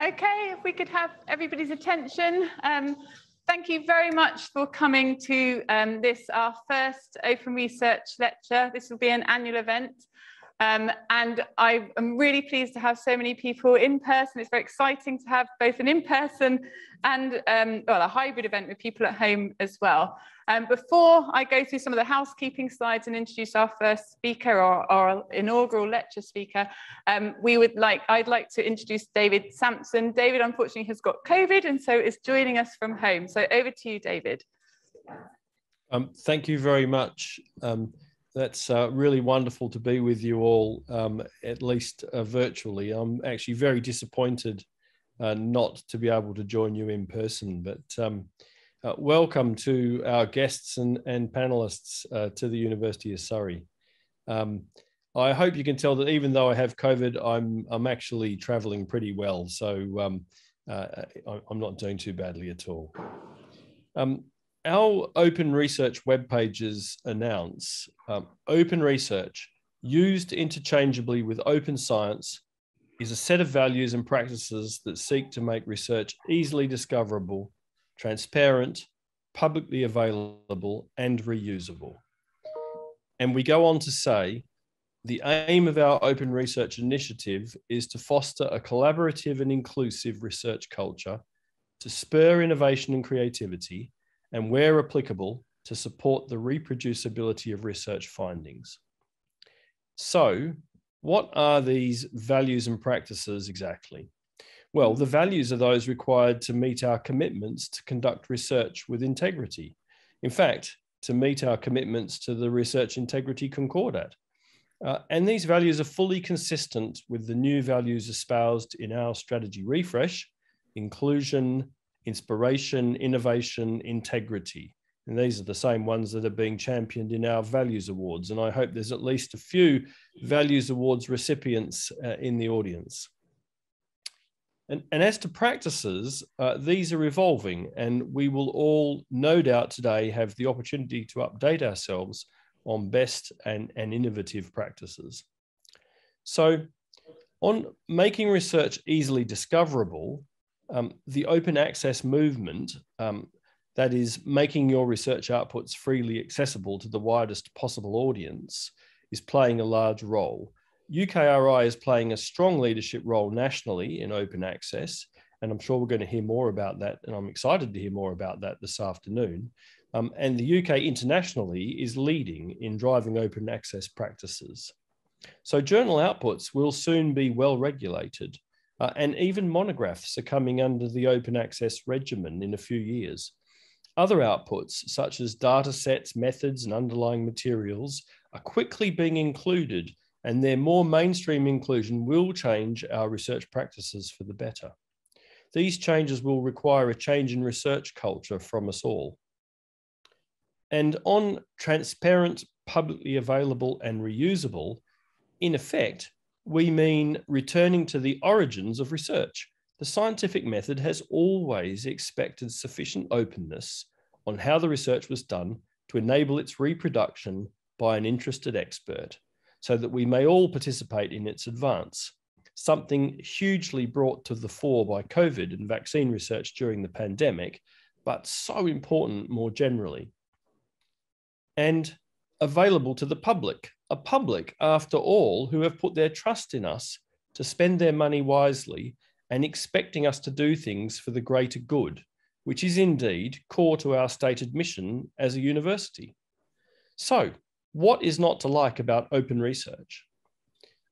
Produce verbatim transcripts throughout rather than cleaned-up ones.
Okay, if we could have everybody's attention. Um, thank you very much for coming to um, this, our first Open Research lecture. This will be an annual event. Um, and I am really pleased to have so many people in person. It's very exciting to have both an in-person and um, well, a hybrid event with people at home as well. Um, before I go through some of the housekeeping slides and introduce our first speaker or our inaugural lecture speaker, um, we would like, I'd like to introduce David Sampson. David, unfortunately, has got COVID and so is joining us from home. So over to you, David. Um, thank you very much. Um, that's uh, really wonderful to be with you all, um, at least uh, virtually. I'm actually very disappointed uh, not to be able to join you in person, but um, Uh, welcome to our guests and, and panelists uh, to the University of Surrey. Um, I hope you can tell that even though I have COVID, I'm, I'm actually travelling pretty well, so um, uh, I'm not doing too badly at all. Um, our Open Research web pages announce um, Open Research, used interchangeably with Open Science, is a set of values and practices that seek to make research easily discoverable, transparent, publicly available, and reusable. And we go on to say, the aim of our Open Research initiative is to foster a collaborative and inclusive research culture, to spur innovation and creativity, and where applicable, to support the reproducibility of research findings. So, what are these values and practices exactly? Well, the values are those required to meet our commitments to conduct research with integrity. In fact, to meet our commitments to the Research Integrity Concordat. Uh, and these values are fully consistent with the new values espoused in our strategy refresh: inclusion, inspiration, innovation, integrity. And these are the same ones that are being championed in our values awards. And I hope there's at least a few values awards recipients uh, in the audience. And, and as to practices, uh, these are evolving, and we will all, no doubt today, have the opportunity to update ourselves on best and, and innovative practices. So on making research easily discoverable, um, the open access movement, um, that is making your research outputs freely accessible to the widest possible audience, is playing a large role. U K R I is playing a strong leadership role nationally in open access, and I'm sure we're going to hear more about that, and I'm excited to hear more about that this afternoon. Um, and the U K internationally is leading in driving open access practices. So journal outputs will soon be well regulated, uh, and even monographs are coming under the open access regimen in a few years. Other outputs, such as data sets, methods, and underlying materials, are quickly being included, and their more mainstream inclusion will change our research practices for the better. These changes will require a change in research culture from us all. And on transparent, publicly available, and reusable, in effect, we mean returning to the origins of research. The scientific method has always expected sufficient openness on how the research was done to enable its reproduction by an interested expert, so that we may all participate in its advance, something hugely brought to the fore by COVID and vaccine research during the pandemic, but so important more generally. And available to the public, a public, after all, who have put their trust in us to spend their money wisely and expecting us to do things for the greater good, which is indeed core to our stated mission as a university. So, what is not to like about open research?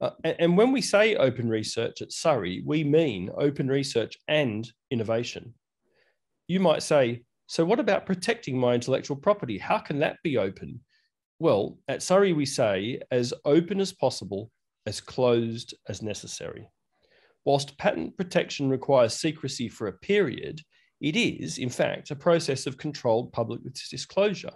Uh, and, and when we say open research at Surrey, we mean open research and innovation. You might say, so what about protecting my intellectual property? How can that be open? Well, at Surrey we say, as open as possible, as closed as necessary. Whilst patent protection requires secrecy for a period, it is, in fact, a process of controlled public disclosure,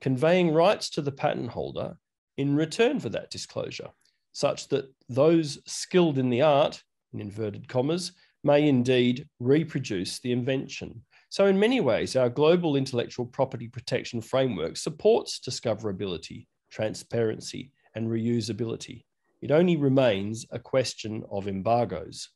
conveying rights to the patent holder in return for that disclosure, such that those skilled in the art, in inverted commas, may indeed reproduce the invention. So in many ways, our global intellectual property protection framework supports discoverability, transparency, and reusability. It only remains a question of embargoes.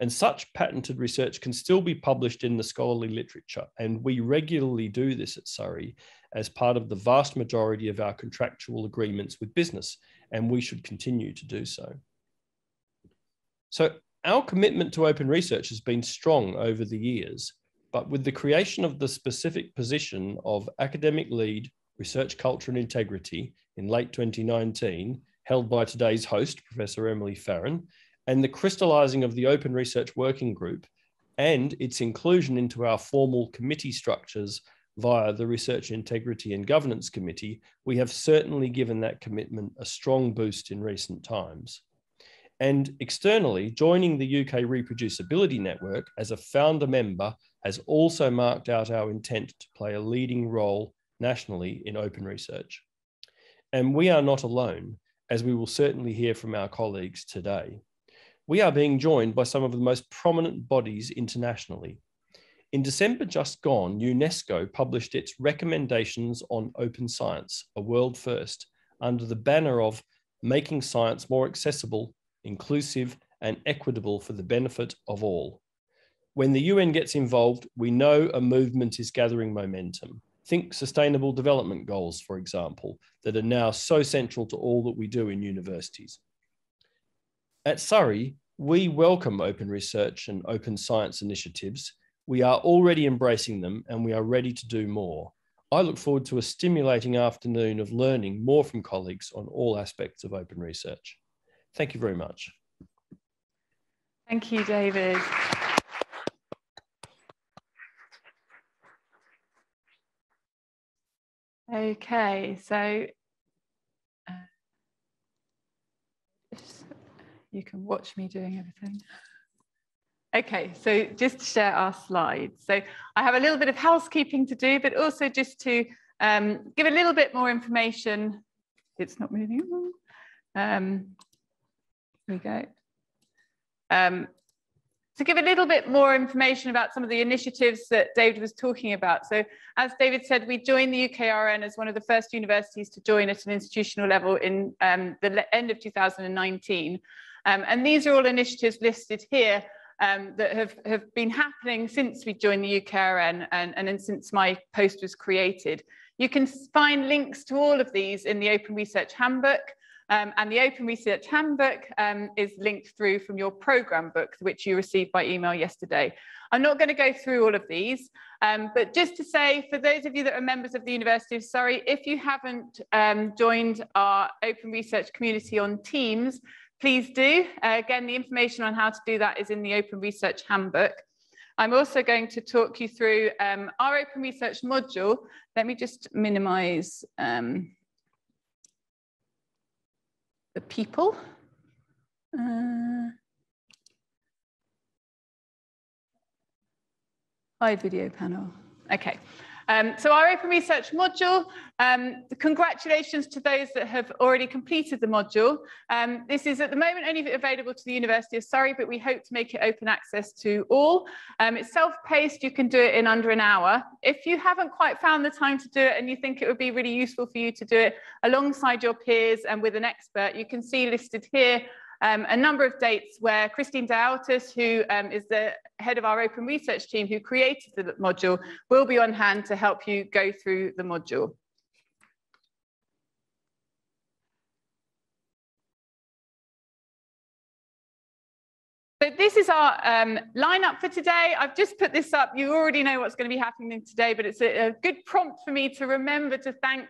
and such patented research can still be published in the scholarly literature. And we regularly do this at Surrey as part of the vast majority of our contractual agreements with business, and we should continue to do so. So our commitment to open research has been strong over the years, but with the creation of the specific position of Academic Lead, Research Culture and Integrity in late twenty nineteen, held by today's host, Professor Emily Farron, and the crystallising of the Open Research Working Group and its inclusion into our formal committee structures via the Research Integrity and Governance Committee, we have certainly given that commitment a strong boost in recent times. And externally, joining the U K Reproducibility Network as a founder member has also marked out our intent to play a leading role nationally in open research. And we are not alone, as we will certainly hear from our colleagues today. We are being joined by some of the most prominent bodies internationally. In December just gone, UNESCO published its recommendations on open science, a world first, under the banner of making science more accessible, inclusive, and equitable for the benefit of all. When the U N gets involved, we know a movement is gathering momentum. Think sustainable development goals, for example, that are now so central to all that we do in universities. At Surrey, we welcome open research and open science initiatives. We are already embracing them and we are ready to do more. I look forward to a stimulating afternoon of learning more from colleagues on all aspects of open research. Thank you very much. Thank you, David. Okay, so uh, you can watch me doing everything. Okay, so just to share our slides. So I have a little bit of housekeeping to do, but also just to um, give a little bit more information. It's not moving along. Um, There we go. Um, to give a little bit more information about some of the initiatives that David was talking about. So as David said, we joined the U K R N as one of the first universities to join at an institutional level in um, the end of two thousand nineteen. Um, and these are all initiatives listed here um, that have, have been happening since we joined the U K R N and, and then since my post was created. You can find links to all of these in the Open Research Handbook. Um, and the Open Research Handbook um, is linked through from your programme book, which you received by email yesterday. I'm not going to go through all of these, um, but just to say, for those of you that are members of the University of Surrey, if you haven't um, joined our Open Research community on Teams, please do. Uh, again, the information on how to do that is in the Open Research Handbook. I'm also going to talk you through um, our Open Research module. Let me just minimise um, the people. Uh, live video panel. Okay. Um, so our Open Research module, um, congratulations to those that have already completed the module. Um, this is at the moment only available to the University of Surrey, but we hope to make it open access to all. Um, it's self-paced, you can do it in under an hour. If you haven't quite found the time to do it and you think it would be really useful for you to do it alongside your peers and with an expert, you can see listed here Um, a number of dates where Christine Diautis, who um, is the head of our open research team who created the module, will be on hand to help you go through the module. So this is our um, lineup for today. I've just put this up. You already know what's going to be happening today, but it's a, a good prompt for me to remember to thank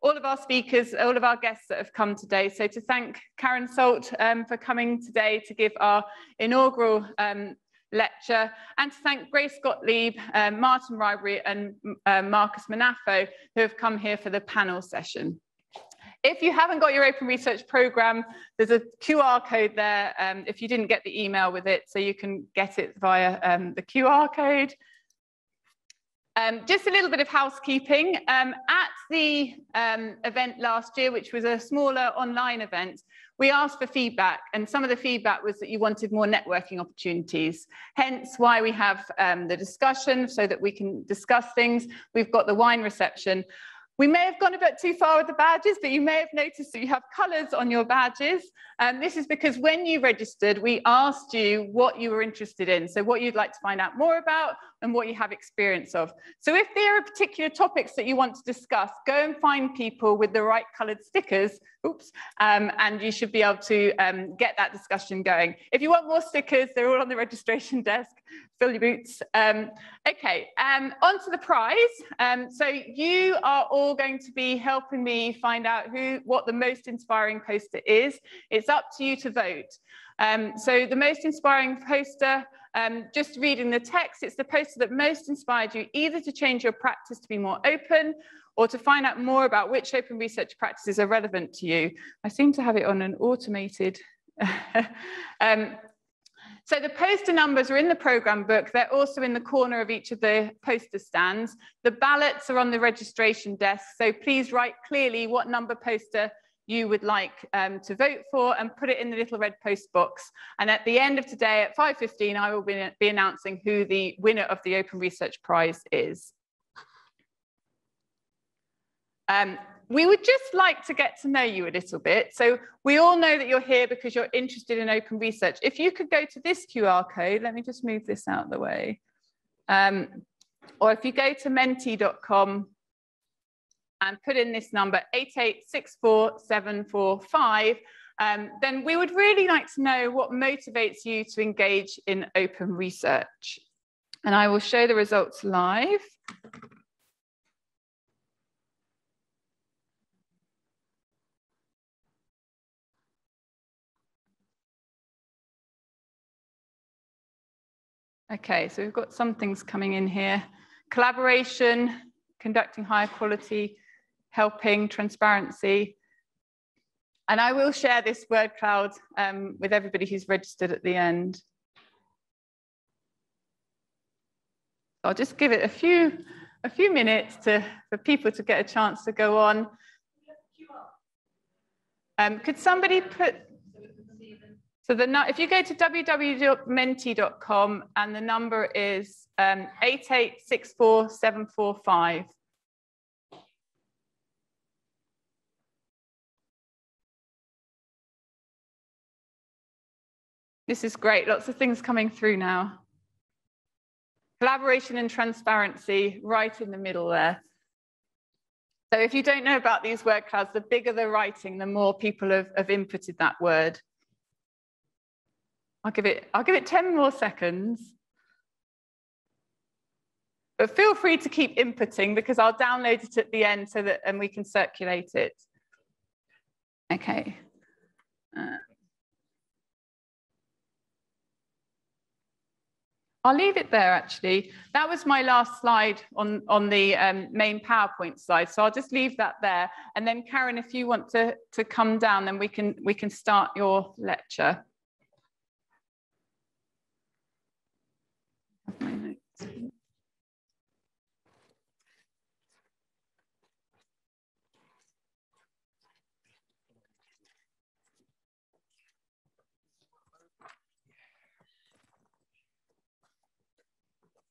all of our speakers, all of our guests that have come today. So to thank Karen Salt um, for coming today to give our inaugural um, lecture, and to thank Grace Scott Leib, um, Martin Ribery and uh, Marcus Manafo, who have come here for the panel session. If you haven't got your open research programme, there's a Q R code there um, if you didn't get the email with it, so you can get it via um, the Q R code. Um, just a little bit of housekeeping. Um, at the um, event last year, which was a smaller online event, we asked for feedback, and some of the feedback was that you wanted more networking opportunities, hence why we have um, the discussion so that we can discuss things. We've got the wine reception. We may have gone a bit too far with the badges, but you may have noticed that you have colours on your badges. And this is because when you registered, we asked you what you were interested in. So what you'd like to find out more about and what you have experience of. So if there are particular topics that you want to discuss, go and find people with the right coloured stickers. Oops. Um, and you should be able to um, get that discussion going. If you want more stickers, they're all on the registration desk. Fill your boots. Um, okay, um, on to the prize. Um, so you are all going to be helping me find out who, what the most inspiring poster is. It's up to you to vote. Um, so the most inspiring poster, um, just reading the text, it's the poster that most inspired you either to change your practice to be more open or to find out more about which open research practices are relevant to you. I seem to have it on an automated... um, So the poster numbers are in the programme book. They're also in the corner of each of the poster stands. The ballots are on the registration desk. So please write clearly what number poster you would like um, to vote for and put it in the little red post box. And at the end of today at five fifteen, I will be, be announcing who the winner of the Open Research Prize is. Um, We would just like to get to know you a little bit. So we all know that you're here because you're interested in open research. If you could go to this Q R code, let me just move this out of the way. Um, or if you go to menti dot com and put in this number eight eight six four seven four five, um, then we would really like to know what motivates you to engage in open research. And I will show the results live. Okay, so we've got some things coming in here. Collaboration, conducting higher quality, helping, transparency. And I will share this word cloud um, with everybody who's registered at the end. I'll just give it a few, a few minutes to, for people to get a chance to go on. Um, could somebody put... So the, if you go to w w w dot menti dot com and the number is um, eight eight six four seven four five. This is great, lots of things coming through now. Collaboration and transparency right in the middle there. So if you don't know about these word clouds, the bigger the writing, the more people have, have inputted that word. I'll give it, I'll give it ten more seconds. But feel free to keep inputting because I'll download it at the end so that, and we can circulate it. Okay. Uh, I'll leave it there actually. That was my last slide on, on the um, main PowerPoint slide. So I'll just leave that there. And then Karen, if you want to, to come down, then we can, we can start your lecture.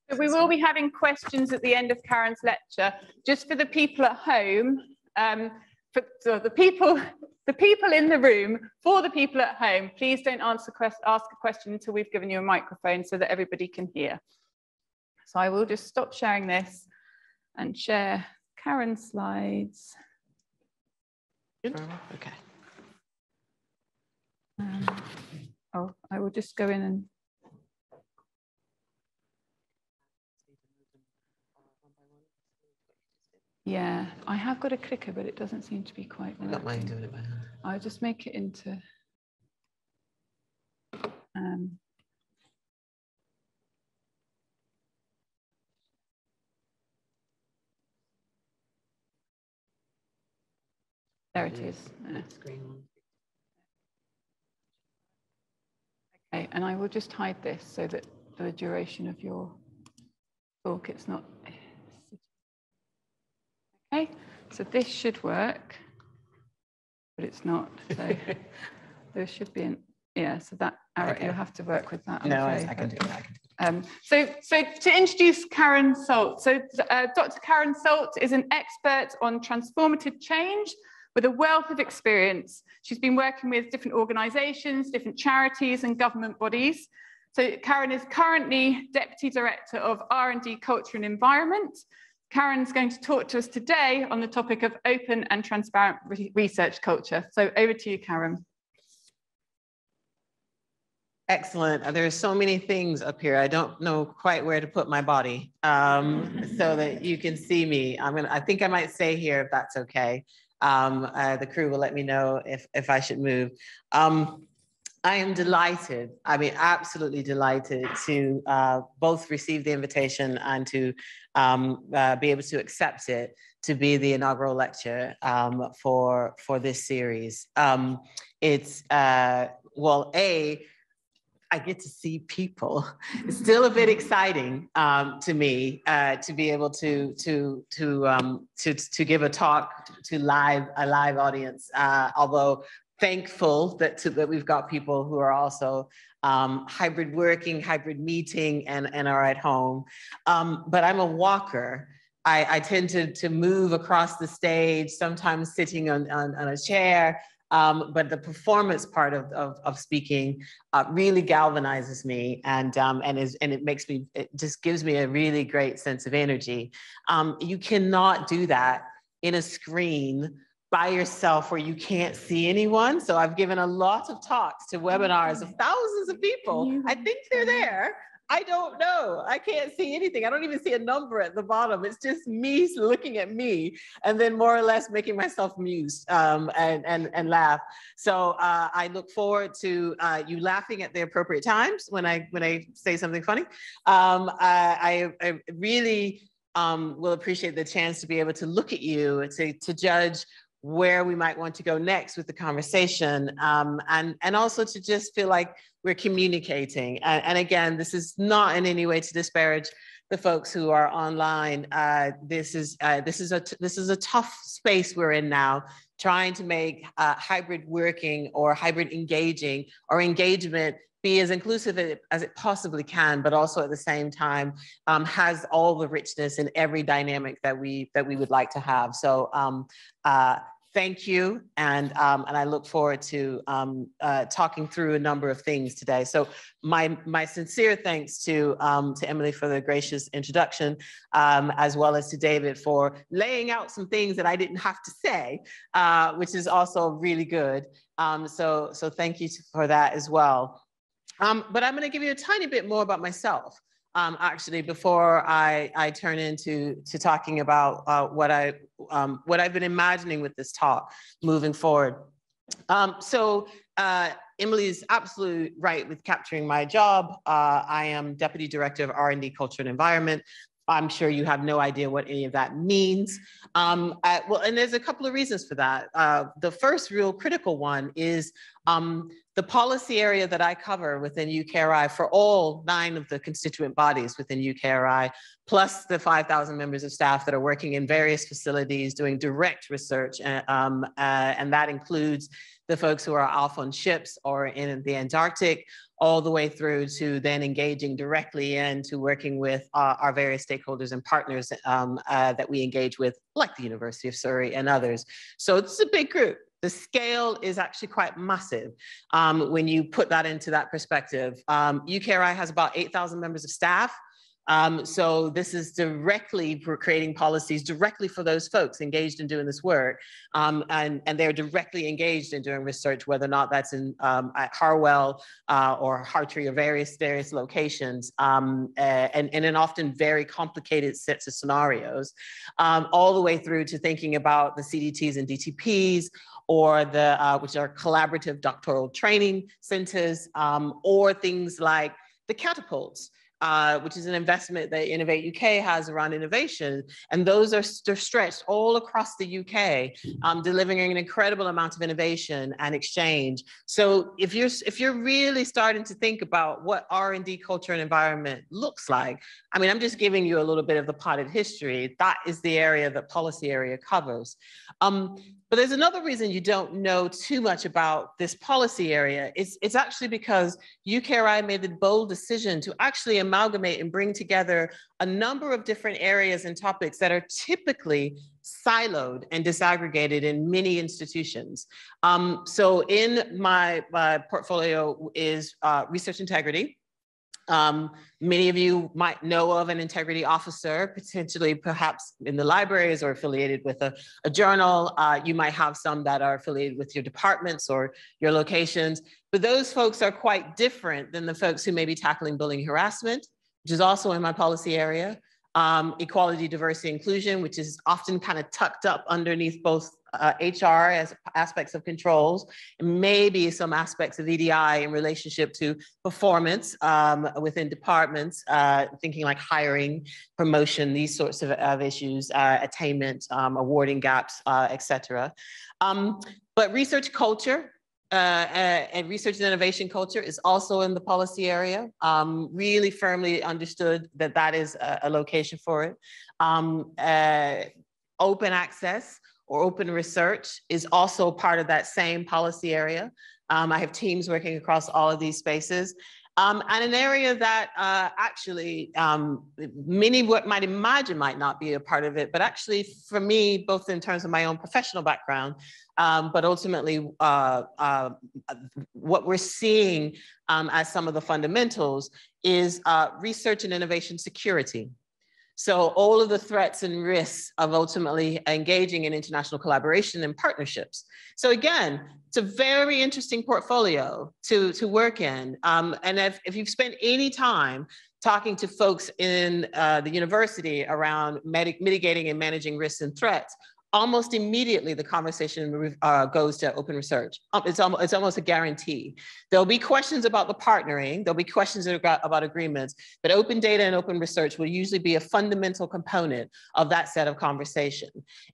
So we will be having questions at the end of Karen's lecture. Just for the people at home, um, for so the people, the people in the room, for the people at home, please don't answer quest ask a question until we've given you a microphone so that everybody can hear. So I will just stop sharing this and share Karen's slides. Good. Okay. Um, oh, I will just go in and. Yeah, I have got a clicker, but it doesn't seem to be quite working. I don't mind doing it by hand. I'll just make it into. Um, there it is. Yeah. Okay, and I will just hide this so that the duration of your talk, it's not. Okay, so this should work, but it's not. So there should be an yeah, so that, Eric, okay. You'll have to work with that. I'm no, afraid. I can do that. I can do that. Um, so, so to introduce Karen Salt. So uh, Doctor Karen Salt is an expert on transformative change with a wealth of experience. She's been working with different organisations, different charities and government bodies. So Karen is currently Deputy Director of R and D Culture and Environment. Karen's going to talk to us today on the topic of open and transparent re research culture. So over to you, Karen. Excellent. There are so many things up here. I don't know quite where to put my body um, so that you can see me. I'm gonna, I think I might stay here if that's okay. Um, uh, the crew will let me know if, if I should move. Um, I am delighted, I mean, absolutely delighted to uh, both receive the invitation and to um, uh, be able to accept it to be the inaugural lecture um, for, for this series. Um, it's, uh, well, A, I get to see people. It's still a bit exciting um, to me uh, to be able to to to um, to to give a talk to live a live audience. Uh, although thankful that to, that we've got people who are also um, hybrid working, hybrid meeting, and and are at home. Um, but I'm a walker. I, I tend to to move across the stage, sometimes sitting on on, on a chair. Um, but the performance part of, of, of speaking uh, really galvanizes me, and, um, and, is, and it makes me, it just gives me a really great sense of energy. Um, you cannot do that in a screen by yourself where you can't see anyone. So I've given a lot of talks to webinars of thousands of people. I think they're there. I don't know. I can't see anything. I don't even see a number at the bottom. It's just me looking at me and then more or less making myself muse um, and, and, and laugh. So uh, I look forward to uh, you laughing at the appropriate times when I, when I say something funny. Um, I, I, I really um, will appreciate the chance to be able to look at you and to, to judge where we might want to go next with the conversation, um, and, and also to just feel like we're communicating. And, and again, this is not in any way to disparage the folks who are online. Uh, this is uh, this is a this is a tough space we're in now, trying to make uh, hybrid working or hybrid engaging or engagement be as inclusive as it possibly can, but also at the same time um, has all the richness in every dynamic that we that we would like to have. So um, uh, thank you, and um, and I look forward to um, uh, talking through a number of things today. So my my sincere thanks to um, to Emily for the gracious introduction, um, as well as to David for laying out some things that I didn't have to say, uh, which is also really good. Um, so so thank you for that as well. Um, but I'm going to give you a tiny bit more about myself, um, actually, before I, I turn into to talking about uh, what I um, what I've been imagining with this talk moving forward. Um, so uh, Emily is absolutely right with capturing my job. Uh, I am Deputy Director of R and D Culture and Environment. I'm sure you have no idea what any of that means. Um, I, well, and there's a couple of reasons for that. Uh, the first real critical one is um, the policy area that I cover within U K R I for all nine of the constituent bodies within U K R I, plus the five thousand members of staff that are working in various facilities doing direct research. And, um, uh, and that includes the folks who are off on ships or in the Antarctic, all the way through to then engaging directly into working with uh, our various stakeholders and partners um, uh, that we engage with, like the University of Surrey and others. So it's a big group. The scale is actually quite massive um, when you put that into that perspective. Um, U K R I has about eight thousand members of staff. Um, so this is directly creating policies directly for those folks engaged in doing this work, um, and, and they're directly engaged in doing research, whether or not that's in um, at Harwell uh, or Hartree or various various locations, um, and, and in often very complicated sets of scenarios, um, all the way through to thinking about the C D Ts and D T Ps, or the uh, which are collaborative doctoral training centers, um, or things like the catapults, Uh, which is an investment that Innovate U K has around innovation. And those are stretched all across the U K, um, delivering an incredible amount of innovation and exchange. So if you're, if you're really starting to think about what R and D culture and environment looks like, I mean, I'm just giving you a little bit of the potted history. That is the area that policy area covers. Um, But there's another reason you don't know too much about this policy area. It's, it's actually because U K R I made the bold decision to actually amalgamate and bring together a number of different areas and topics that are typically siloed and disaggregated in many institutions. Um, so in my, my portfolio is uh, research integrity. Um, many of you might know of an integrity officer, potentially perhaps in the libraries or affiliated with a, a journal. Uh, you might have some that are affiliated with your departments or your locations, but those folks are quite different than the folks who may be tackling bullying harassment, which is also in my policy area. Um, equality, diversity, inclusion, which is often kind of tucked up underneath both uh, H R as aspects of controls, and maybe some aspects of E D I in relationship to performance um, within departments, uh, thinking like hiring, promotion, these sorts of, of issues, uh, attainment, um, awarding gaps, uh, et cetera. Um, but research culture, Uh, and research and innovation culture is also in the policy area. Um, really firmly understood that that is a, a location for it. Um, uh, open access or open research is also part of that same policy area. Um, I have teams working across all of these spaces. Um, and an area that uh, actually um, many what might imagine might not be a part of it, but actually for me, both in terms of my own professional background, um, but ultimately uh, uh, what we're seeing um, as some of the fundamentals is uh, research and innovation security. So all of the threats and risks of ultimately engaging in international collaboration and partnerships. So again, it's a very interesting portfolio to, to work in. Um, and if, if you've spent any time talking to folks in uh, the university around mitigating and managing risks and threats, almost immediately the conversation uh, goes to open research. It's almost, it's almost a guarantee. There'll be questions about the partnering, there'll be questions about, about agreements, but open data and open research will usually be a fundamental component of that set of conversation.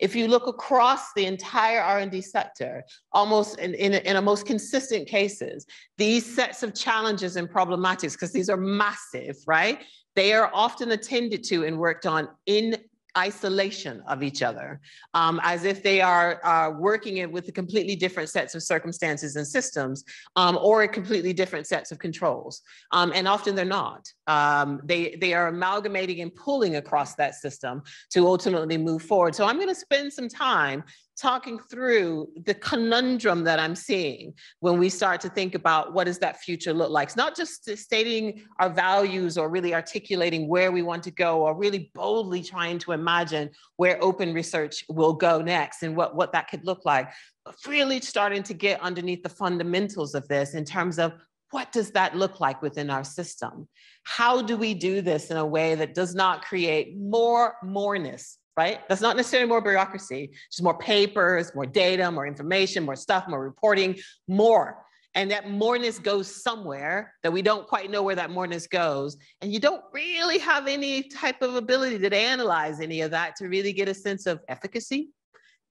If you look across the entire R and D sector, almost in, in, in a most consistent cases, these sets of challenges and problematics, because these are massive, right? They are often attended to and worked on in isolation of each other, um, as if they are uh, working it with completely different sets of circumstances and systems, um, or completely different sets of controls. Um, and often they're not. Um, they, they are amalgamating and pulling across that system to ultimately move forward. So I'm going to spend some time talking through the conundrum that I'm seeing when we start to think about what does that future look like. It's not just stating our values or really articulating where we want to go or really boldly trying to imagine where open research will go next and what, what that could look like, but really starting to get underneath the fundamentals of this in terms of what does that look like within our system? How do we do this in a way that does not create more moreness? Right? That's not necessarily more bureaucracy, just more papers, more data, more information, more stuff, more reporting, more. And that moreness goes somewhere that we don't quite know where that moreness goes. And you don't really have any type of ability to analyze any of that to really get a sense of efficacy,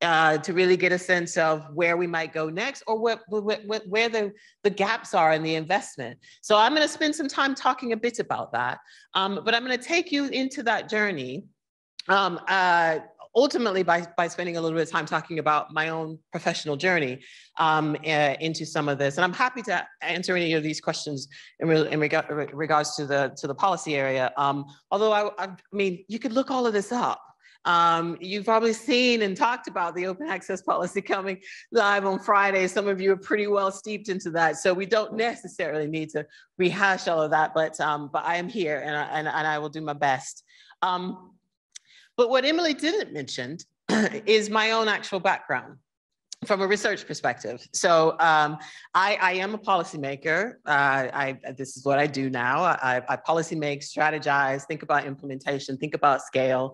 uh, to really get a sense of where we might go next or what, what, what, where the, the gaps are in the investment. So I'm going to spend some time talking a bit about that, um, but I'm going to take you into that journey Um, uh, ultimately by, by spending a little bit of time talking about my own professional journey um, uh, into some of this. And I'm happy to answer any of these questions in, re in reg regards to the, to the policy area. Um, although, I, I mean, you could look all of this up. Um, you've probably seen and talked about the open access policy coming live on Friday. Some of you are pretty well steeped into that. So we don't necessarily need to rehash all of that, but, um, but I am here and I, and, and I will do my best. Um, But what Emily didn't mention is my own actual background from a research perspective. So um, I, I am a policymaker. Uh, I, this is what I do now. I, I policy make, strategize, think about implementation, think about scale,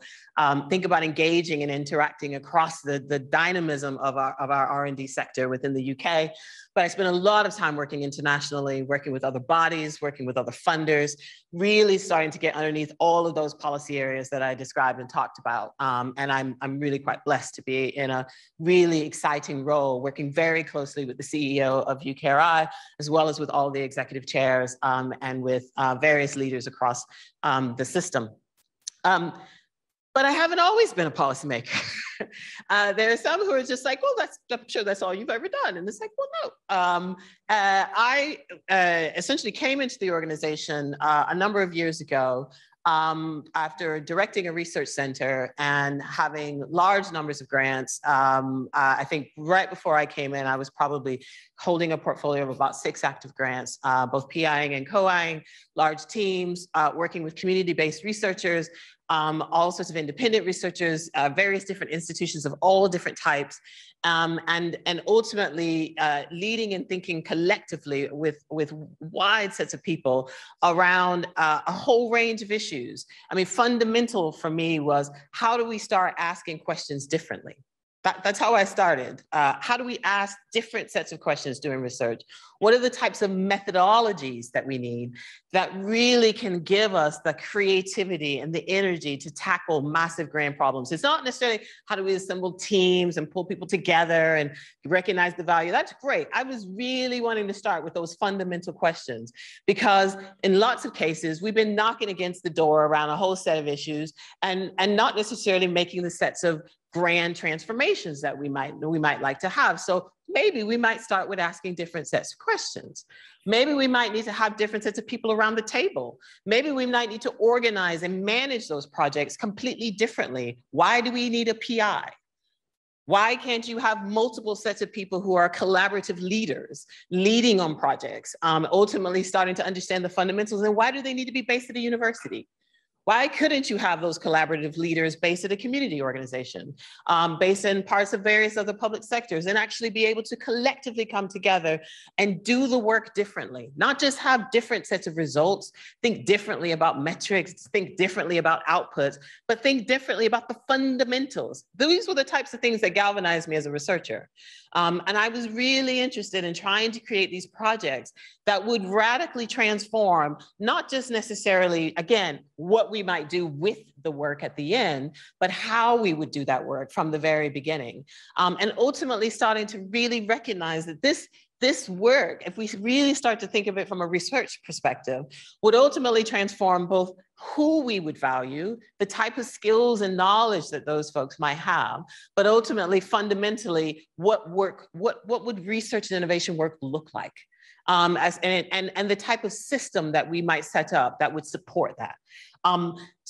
um, think about engaging and interacting across the, the dynamism of our, of our R and D sector within the U K. But I spent a lot of time working internationally, working with other bodies, working with other funders, really starting to get underneath all of those policy areas that I described and talked about. Um, and I'm, I'm really quite blessed to be in a really exciting role, working very closely with the C E O of U K R I, as well as with all the executive chairs um, and with uh, various leaders across um, the system. Um, But I haven't always been a policymaker. uh, there are some who are just like, well, that's, I'm sure that's all you've ever done. And it's like, well, no. Um, uh, I uh, essentially came into the organization uh, a number of years ago um, after directing a research center and having large numbers of grants. Um, uh, I think right before I came in, I was probably holding a portfolio of about six active grants, uh, both P I ing and co I ing, large teams, uh, working with community-based researchers, Um, all sorts of independent researchers, uh, various different institutions of all different types, um, and, and ultimately uh, leading and thinking collectively with, with wide sets of people around uh, a whole range of issues. I mean, fundamental for me was, how do we start asking questions differently? That, that's how I started. Uh, how do we ask different sets of questions doing research? What are the types of methodologies that we need that really can give us the creativity and the energy to tackle massive grand problems? It's not necessarily how do we assemble teams and pull people together and recognize the value. That's great. I was really wanting to start with those fundamental questions, because in lots of cases, we've been knocking against the door around a whole set of issues and, and not necessarily making the sets of grand transformations that we might we might like to have. So maybe we might start with asking different sets of questions. Maybe we might need to have different sets of people around the table. Maybe we might need to organize and manage those projects completely differently. Why do we need a P I? Why can't you have multiple sets of people who are collaborative leaders leading on projects, um, ultimately starting to understand the fundamentals? And why do they need to be based at a university? Why couldn't you have those collaborative leaders based at a community organization, um, based in parts of various other public sectors, and actually be able to collectively come together and do the work differently? Not just have different sets of results, think differently about metrics, think differently about outputs, but think differently about the fundamentals. These were the types of things that galvanized me as a researcher. Um, and I was really interested in trying to create these projects that would radically transform, not just necessarily, again, what we we might do with the work at the end, but how we would do that work from the very beginning. Um, and ultimately starting to really recognize that this, this work, if we really start to think of it from a research perspective, would ultimately transform both who we would value, the type of skills and knowledge that those folks might have, but ultimately, fundamentally, what work, what, what would research and innovation work look like? Um, as, and, and, and the type of system that we might set up that would support that. Um,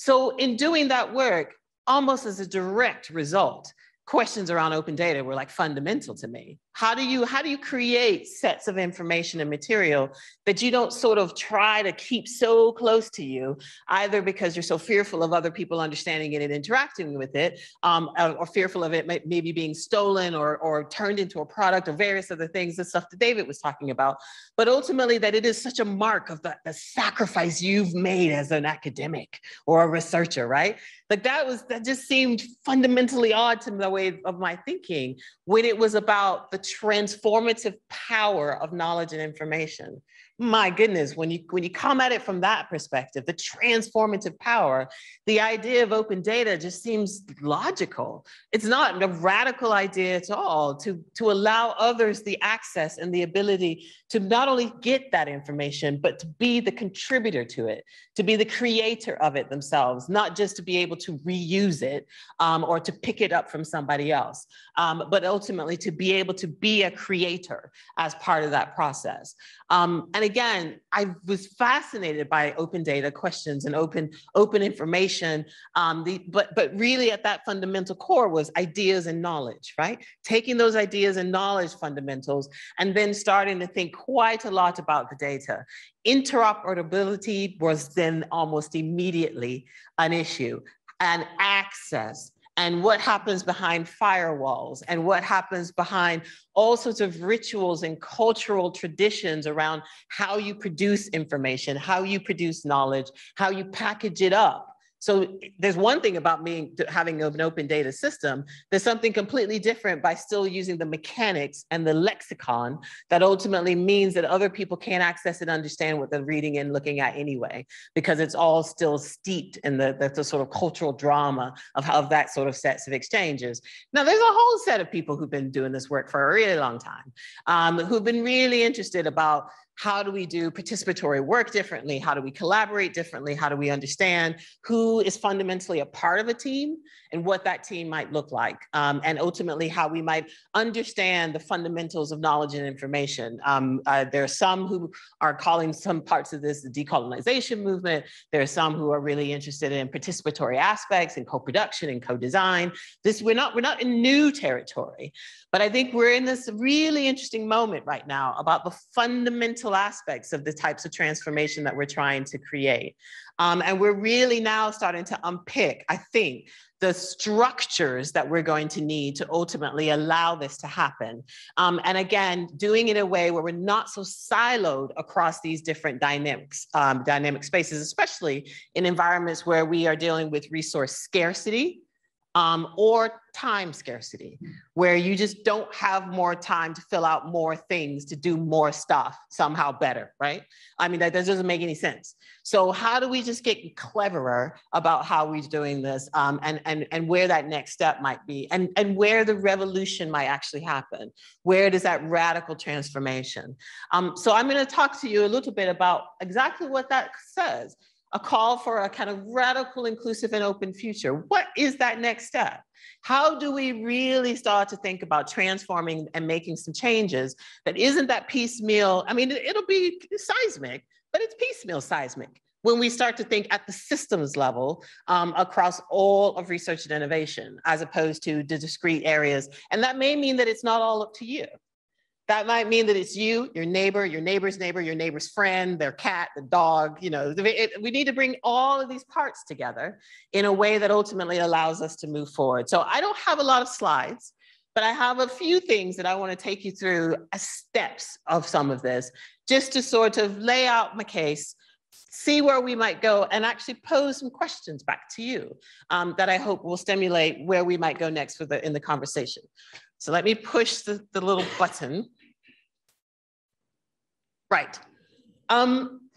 so in doing that work, almost as a direct result, questions around open data were like fundamental to me. How do you, how do you create sets of information and material that you don't sort of try to keep so close to you, either because you're so fearful of other people understanding it and interacting with it, um, or fearful of it maybe being stolen or, or turned into a product or various other things, the stuff that David was talking about, but ultimately that it is such a mark of the, the sacrifice you've made as an academic or a researcher, right? Like that was, that just seemed fundamentally odd to the way of my thinking when it was about the transformative power of knowledge and information. My goodness, when you, when you come at it from that perspective, the transformative power, the idea of open data just seems logical. It's not a radical idea at all to, to allow others the access and the ability to not only get that information, but to be the contributor to it, to be the creator of it themselves, not just to be able to reuse it um, or to pick it up from somebody else, um, but ultimately to be able to be a creator as part of that process. Um, and again, I was fascinated by open data questions and open, open information, um, the, but, but really at that fundamental core was ideas and knowledge, right? Taking those ideas and knowledge fundamentals and then starting to think quite a lot about the data. Interoperability was then almost immediately an issue, and access. And what happens behind firewalls, and what happens behind all sorts of rituals and cultural traditions around how you produce information, how you produce knowledge, how you package it up. So there's one thing about me having an open data system, there's something completely different by still using the mechanics and the lexicon that ultimately means that other people can't access and understand what they're reading and looking at anyway, because it's all still steeped in the, the, the sort of cultural drama of, how, of that sort of sets of exchanges. Now there's a whole set of people who've been doing this work for a really long time, um, who've been really interested about how do we do participatory work differently? How do we collaborate differently? How do we understand who is fundamentally a part of a team and what that team might look like? Um, and ultimately how we might understand the fundamentals of knowledge and information. Um, uh, there are some who are calling some parts of this the decolonization movement. There are some who are really interested in participatory aspects and co-production and co-design. This, we're not, we're not in new territory, but I think we're in this really interesting moment right now about the fundamental aspects of the types of transformation that we're trying to create. Um, and we're really now starting to unpick, I think, the structures that we're going to need to ultimately allow this to happen. Um, and again, doing it in a way where we're not so siloed across these different dynamics, um, dynamic spaces, especially in environments where we are dealing with resource scarcity, Um, or time scarcity, where you just don't have more time to fill out more things, to do more stuff somehow better, right? I mean, that, that doesn't make any sense. So how do we just get cleverer about how we're doing this um, and, and, and where that next step might be and, and where the revolution might actually happen? Where does that radical transformation? Um, so I'm going to talk to you a little bit about exactly what that says. A call for a kind of radical, inclusive, and open future. What is that next step? How do we really start to think about transforming and making some changes that isn't that piecemeal? I mean, it'll be seismic, but it's piecemeal seismic when we start to think at the systems level um, across all of research and innovation, as opposed to the discrete areas. And that may mean that it's not all up to you. That might mean that it's you, your neighbor, your neighbor's neighbor, your neighbor's friend, their cat, the dog, you know, it, we need to bring all of these parts together in a way that ultimately allows us to move forward. So I don't have a lot of slides, but I have a few things that I want to take you through as steps of some of this, just to sort of lay out my case, see where we might go, and actually pose some questions back to you um, that I hope will stimulate where we might go next for the, in the conversation. So let me push the, the little button. Right. Um,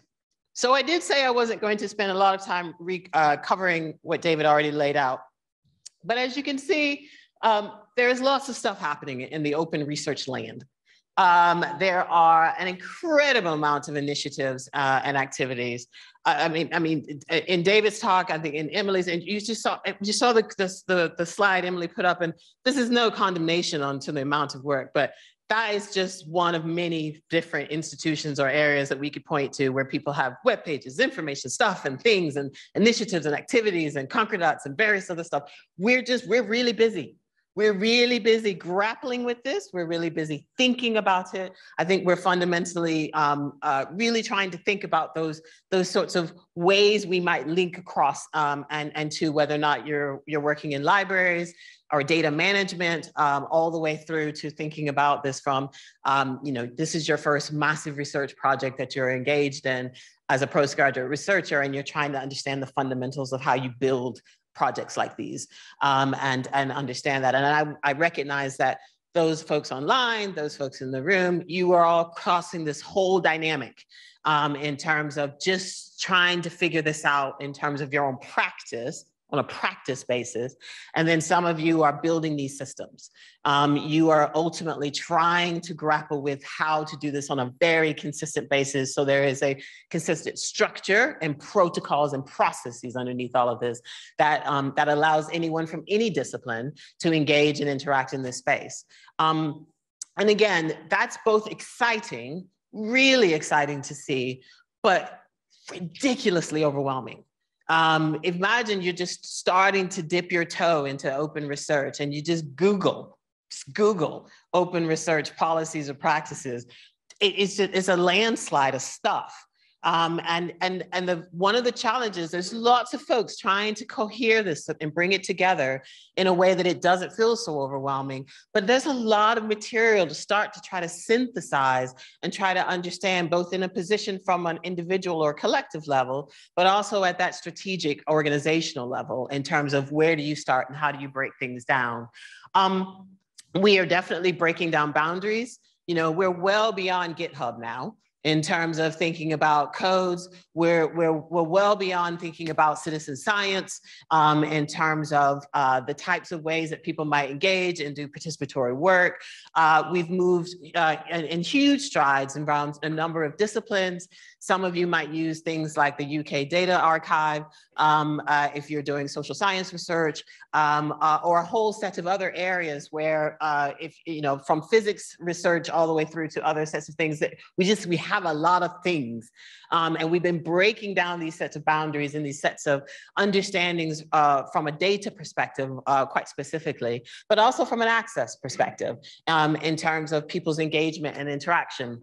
so I did say I wasn't going to spend a lot of time re uh, covering what David already laid out. But as you can see, um, there is lots of stuff happening in the open research land. Um, there are an incredible amount of initiatives uh, and activities. I, I mean, I mean, in David's talk, I think in Emily's, and you just saw, you saw the, the, the slide Emily put up, and this is no condemnation onto the amount of work, but that is just one of many different institutions or areas that we could point to where people have web pages, information, stuff, and things, and initiatives and activities and concordates and various other stuff. We're just, we're really busy. We're really busy grappling with this. We're really busy thinking about it. I think we're fundamentally um, uh, really trying to think about those, those sorts of ways we might link across um, and, and to whether or not you're, you're working in libraries or data management, um, all the way through to thinking about this from, um, you know, this is your first massive research project that you're engaged in as a postgraduate researcher, and you're trying to understand the fundamentals of how you build projects like these um, and, and understand that. And I, I recognize that those folks online, those folks in the room, you are all crossing this whole dynamic um, in terms of just trying to figure this out in terms of your own practice, on a practice basis. And then some of you are building these systems. Um, you are ultimately trying to grapple with how to do this on a very consistent basis. So there is a consistent structure and protocols and processes underneath all of this that, um, that allows anyone from any discipline to engage and interact in this space. Um, and again, that's both exciting, really exciting to see, but ridiculously overwhelming. Um, imagine you're just starting to dip your toe into open research and you just Google, just Google open research policies or practices. It, it's, just, it's a landslide of stuff. Um, and and, and the, one of the challenges, there's lots of folks trying to cohere this and bring it together in a way that it doesn't feel so overwhelming, but there's a lot of material to start to try to synthesize and try to understand, both in a position from an individual or collective level, but also at that strategic organizational level in terms of where do you start and how do you break things down. Um, we are definitely breaking down boundaries. You know, we're well beyond GitHub now. in terms of thinking about codes. We're, we're, we're well beyond thinking about citizen science um, in terms of uh, the types of ways that people might engage and do participatory work. Uh, we've moved uh, in, in huge strides around a number of disciplines. Some of you might use things like the U K Data Archive um, uh, if you're doing social science research, um, uh, or a whole set of other areas where, uh, if you know, from physics research all the way through to other sets of things that we just we have a lot of things, um, and we've been breaking down these sets of boundaries and these sets of understandings uh, from a data perspective, uh, quite specifically, but also from an access perspective um, in terms of people's engagement and interaction.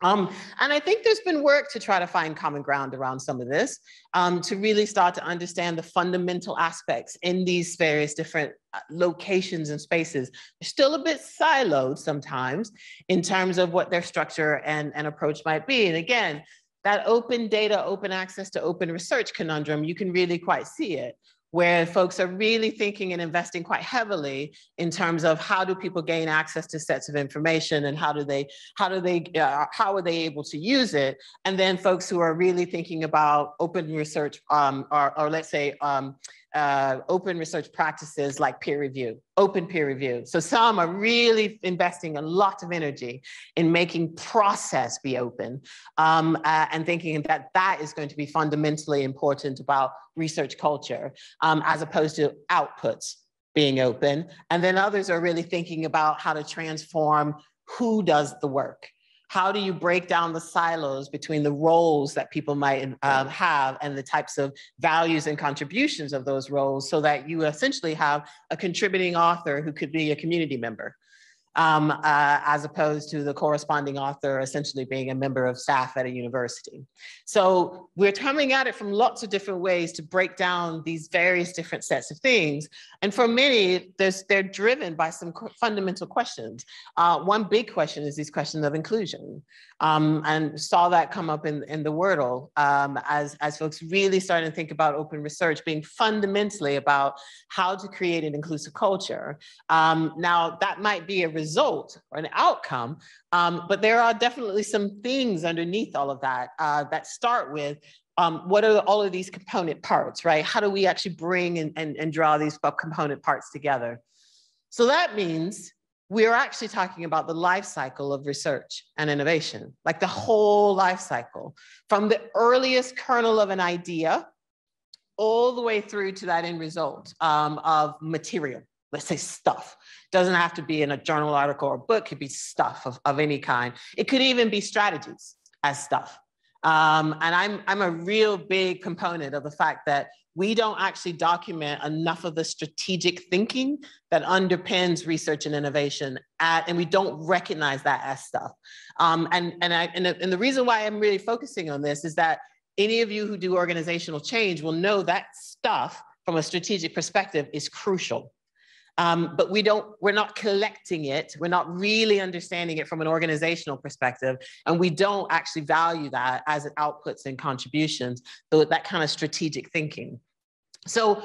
Um, and I think there's been work to try to find common ground around some of this, um, to really start to understand the fundamental aspects in these various different locations and spaces. They're still a bit siloed sometimes in terms of what their structure and, and approach might be. And again, that open data, open access to open research conundrum, you can really quite see it, where folks are really thinking and investing quite heavily in terms of how do people gain access to sets of information, and how do they, how do they, uh, how are they able to use it? And then folks who are really thinking about open research, um, or, or let's say um, uh, open research practices like peer review, open peer review. So some are really investing a lot of energy in making process be open, um, uh, and thinking that that is going to be fundamentally important about research culture, um, as opposed to outputs being open. And then others are really thinking about how to transform who does the work. How do you break down the silos between the roles that people might um, have and the types of values and contributions of those roles, so that you essentially have a contributing author who could be a community member, um, uh, as opposed to the corresponding author essentially being a member of staff at a university. So we're coming at it from lots of different ways to break down these various different sets of things. And for many, they're driven by some fundamental questions. Uh, one big question is these questions of inclusion. Um, and saw that come up in, in the Wordle um, as, as folks really starting to think about open research being fundamentally about how to create an inclusive culture. Um, now, that might be a result or an outcome, um, but there are definitely some things underneath all of that uh, that start with um, what are all of these component parts, right? How do we actually bring and, and, and draw these component parts together? So that means we're actually talking about the life cycle of research and innovation, like the whole life cycle, from the earliest kernel of an idea all the way through to that end result um, of material, let's say stuff. Doesn't have to be in a journal article or book, could be stuff of, of any kind. It could even be strategies as stuff. Um, and I'm, I'm a real big component of the fact that we don't actually document enough of the strategic thinking that underpins research and innovation, at, and we don't recognize that as stuff. Um, and, and, I, and, and the reason why I'm really focusing on this is that any of you who do organizational change will know that stuff from a strategic perspective is crucial. Um, but we don't, we're not collecting it. We're not really understanding it from an organizational perspective. And we don't actually value that as it outputs and contributions, so that kind of strategic thinking. So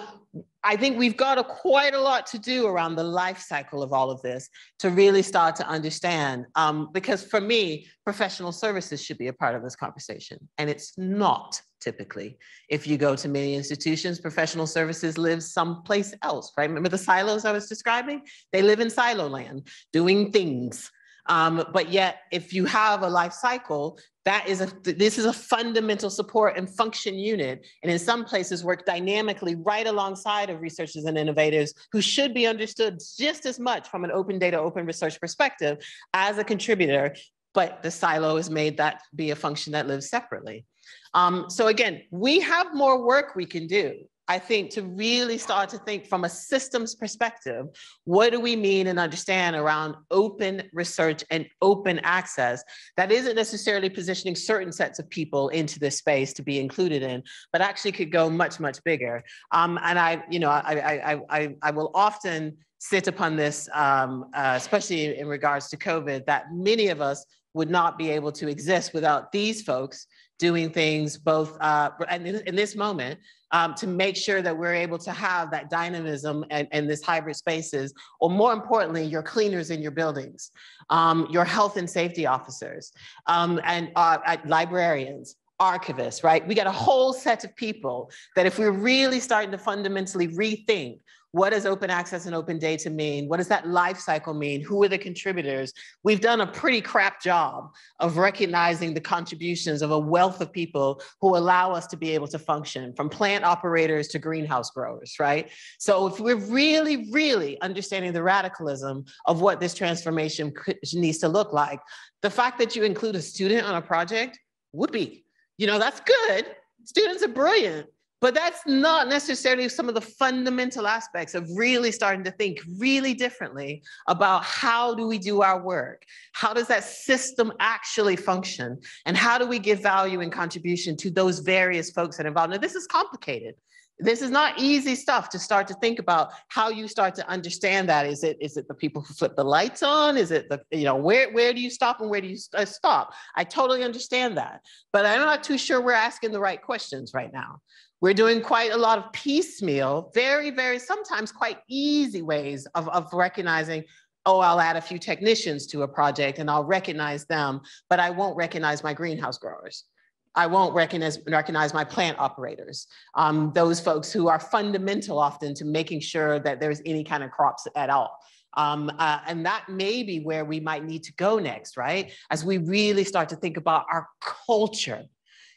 I think we've got a, quite a lot to do around the life cycle of all of this to really start to understand, um, because for me, professional services should be a part of this conversation, and it's not typically. If you go to many institutions, professional services lives someplace else, right? Remember the silos I was describing? They live in silo land, doing things. Um, but yet, if you have a life cycle, that is a, this is a fundamental support and function unit, and in some places work dynamically right alongside of researchers and innovators who should be understood just as much from an open data, open research perspective as a contributor, but the silo has made that be a function that lives separately. Um, so again, we have more work we can do, I think, to really start to think from a systems perspective, what do we mean and understand around open research and open access that isn't necessarily positioning certain sets of people into this space to be included in, but actually could go much, much bigger. Um, and I, you know, I, I, I, I will often sit upon this, um, uh, especially in regards to COVID, that many of us would not be able to exist without these folks doing things both uh, and in this moment um, to make sure that we're able to have that dynamism and, and this hybrid spaces, or more importantly, your cleaners in your buildings, um, your health and safety officers, um, and uh, librarians, archivists, right? We got a whole set of people that if we're really starting to fundamentally rethink, what does open access and open data mean? What does that life cycle mean? Who are the contributors? We've done a pretty crap job of recognizing the contributions of a wealth of people who allow us to be able to function, from plant operators to greenhouse growers, right? So if we're really, really understanding the radicalism of what this transformation needs to look like, the fact that you include a student on a project would be, you know, that's good. Students are brilliant. But that's not necessarily some of the fundamental aspects of really starting to think really differently about how do we do our work? How does that system actually function? And how do we give value and contribution to those various folks that are involved? Now, this is complicated. This is not easy stuff to start to think about how you start to understand that. Is it, is it the people who flip the lights on? Is it the, you know, where, where do you stop and where do you stop? I totally understand that, but I'm not too sure we're asking the right questions right now. We're doing quite a lot of piecemeal, very, very, sometimes quite easy ways of, of recognizing, oh, I'll add a few technicians to a project and I'll recognize them, but I won't recognize my greenhouse growers. I won't recognize, recognize my plant operators, um, those folks who are fundamental often to making sure that there's any kind of crops at all. Um, uh, and that may be where we might need to go next, right? As we really start to think about our culture,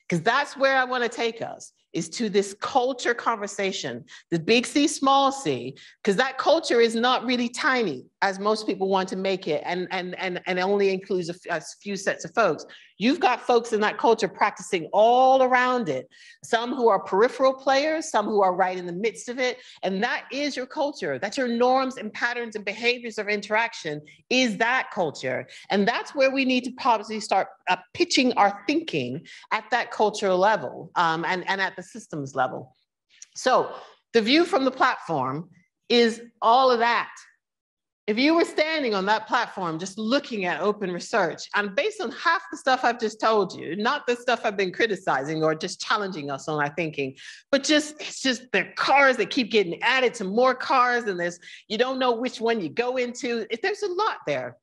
because that's where I want to take us, is to this culture conversation, the big C, small c, because that culture is not really tiny as most people want to make it, and, and, and, and only includes a, a few sets of folks. You've got folks in that culture practicing all around it, some who are peripheral players, some who are right in the midst of it, and that is your culture. That's your norms and patterns and behaviors of interaction is that culture, and that's where we need to probably start uh, pitching our thinking at that cultural level um, and, and at the systems level. So the view from the platform is all of that. If you were standing on that platform, just looking at open research, and based on half the stuff I've just told you, not the stuff I've been criticizing or just challenging us on our thinking, but just, it's just the cars that keep getting added to more cars, and there's, you don't know which one you go into. There's a lot there.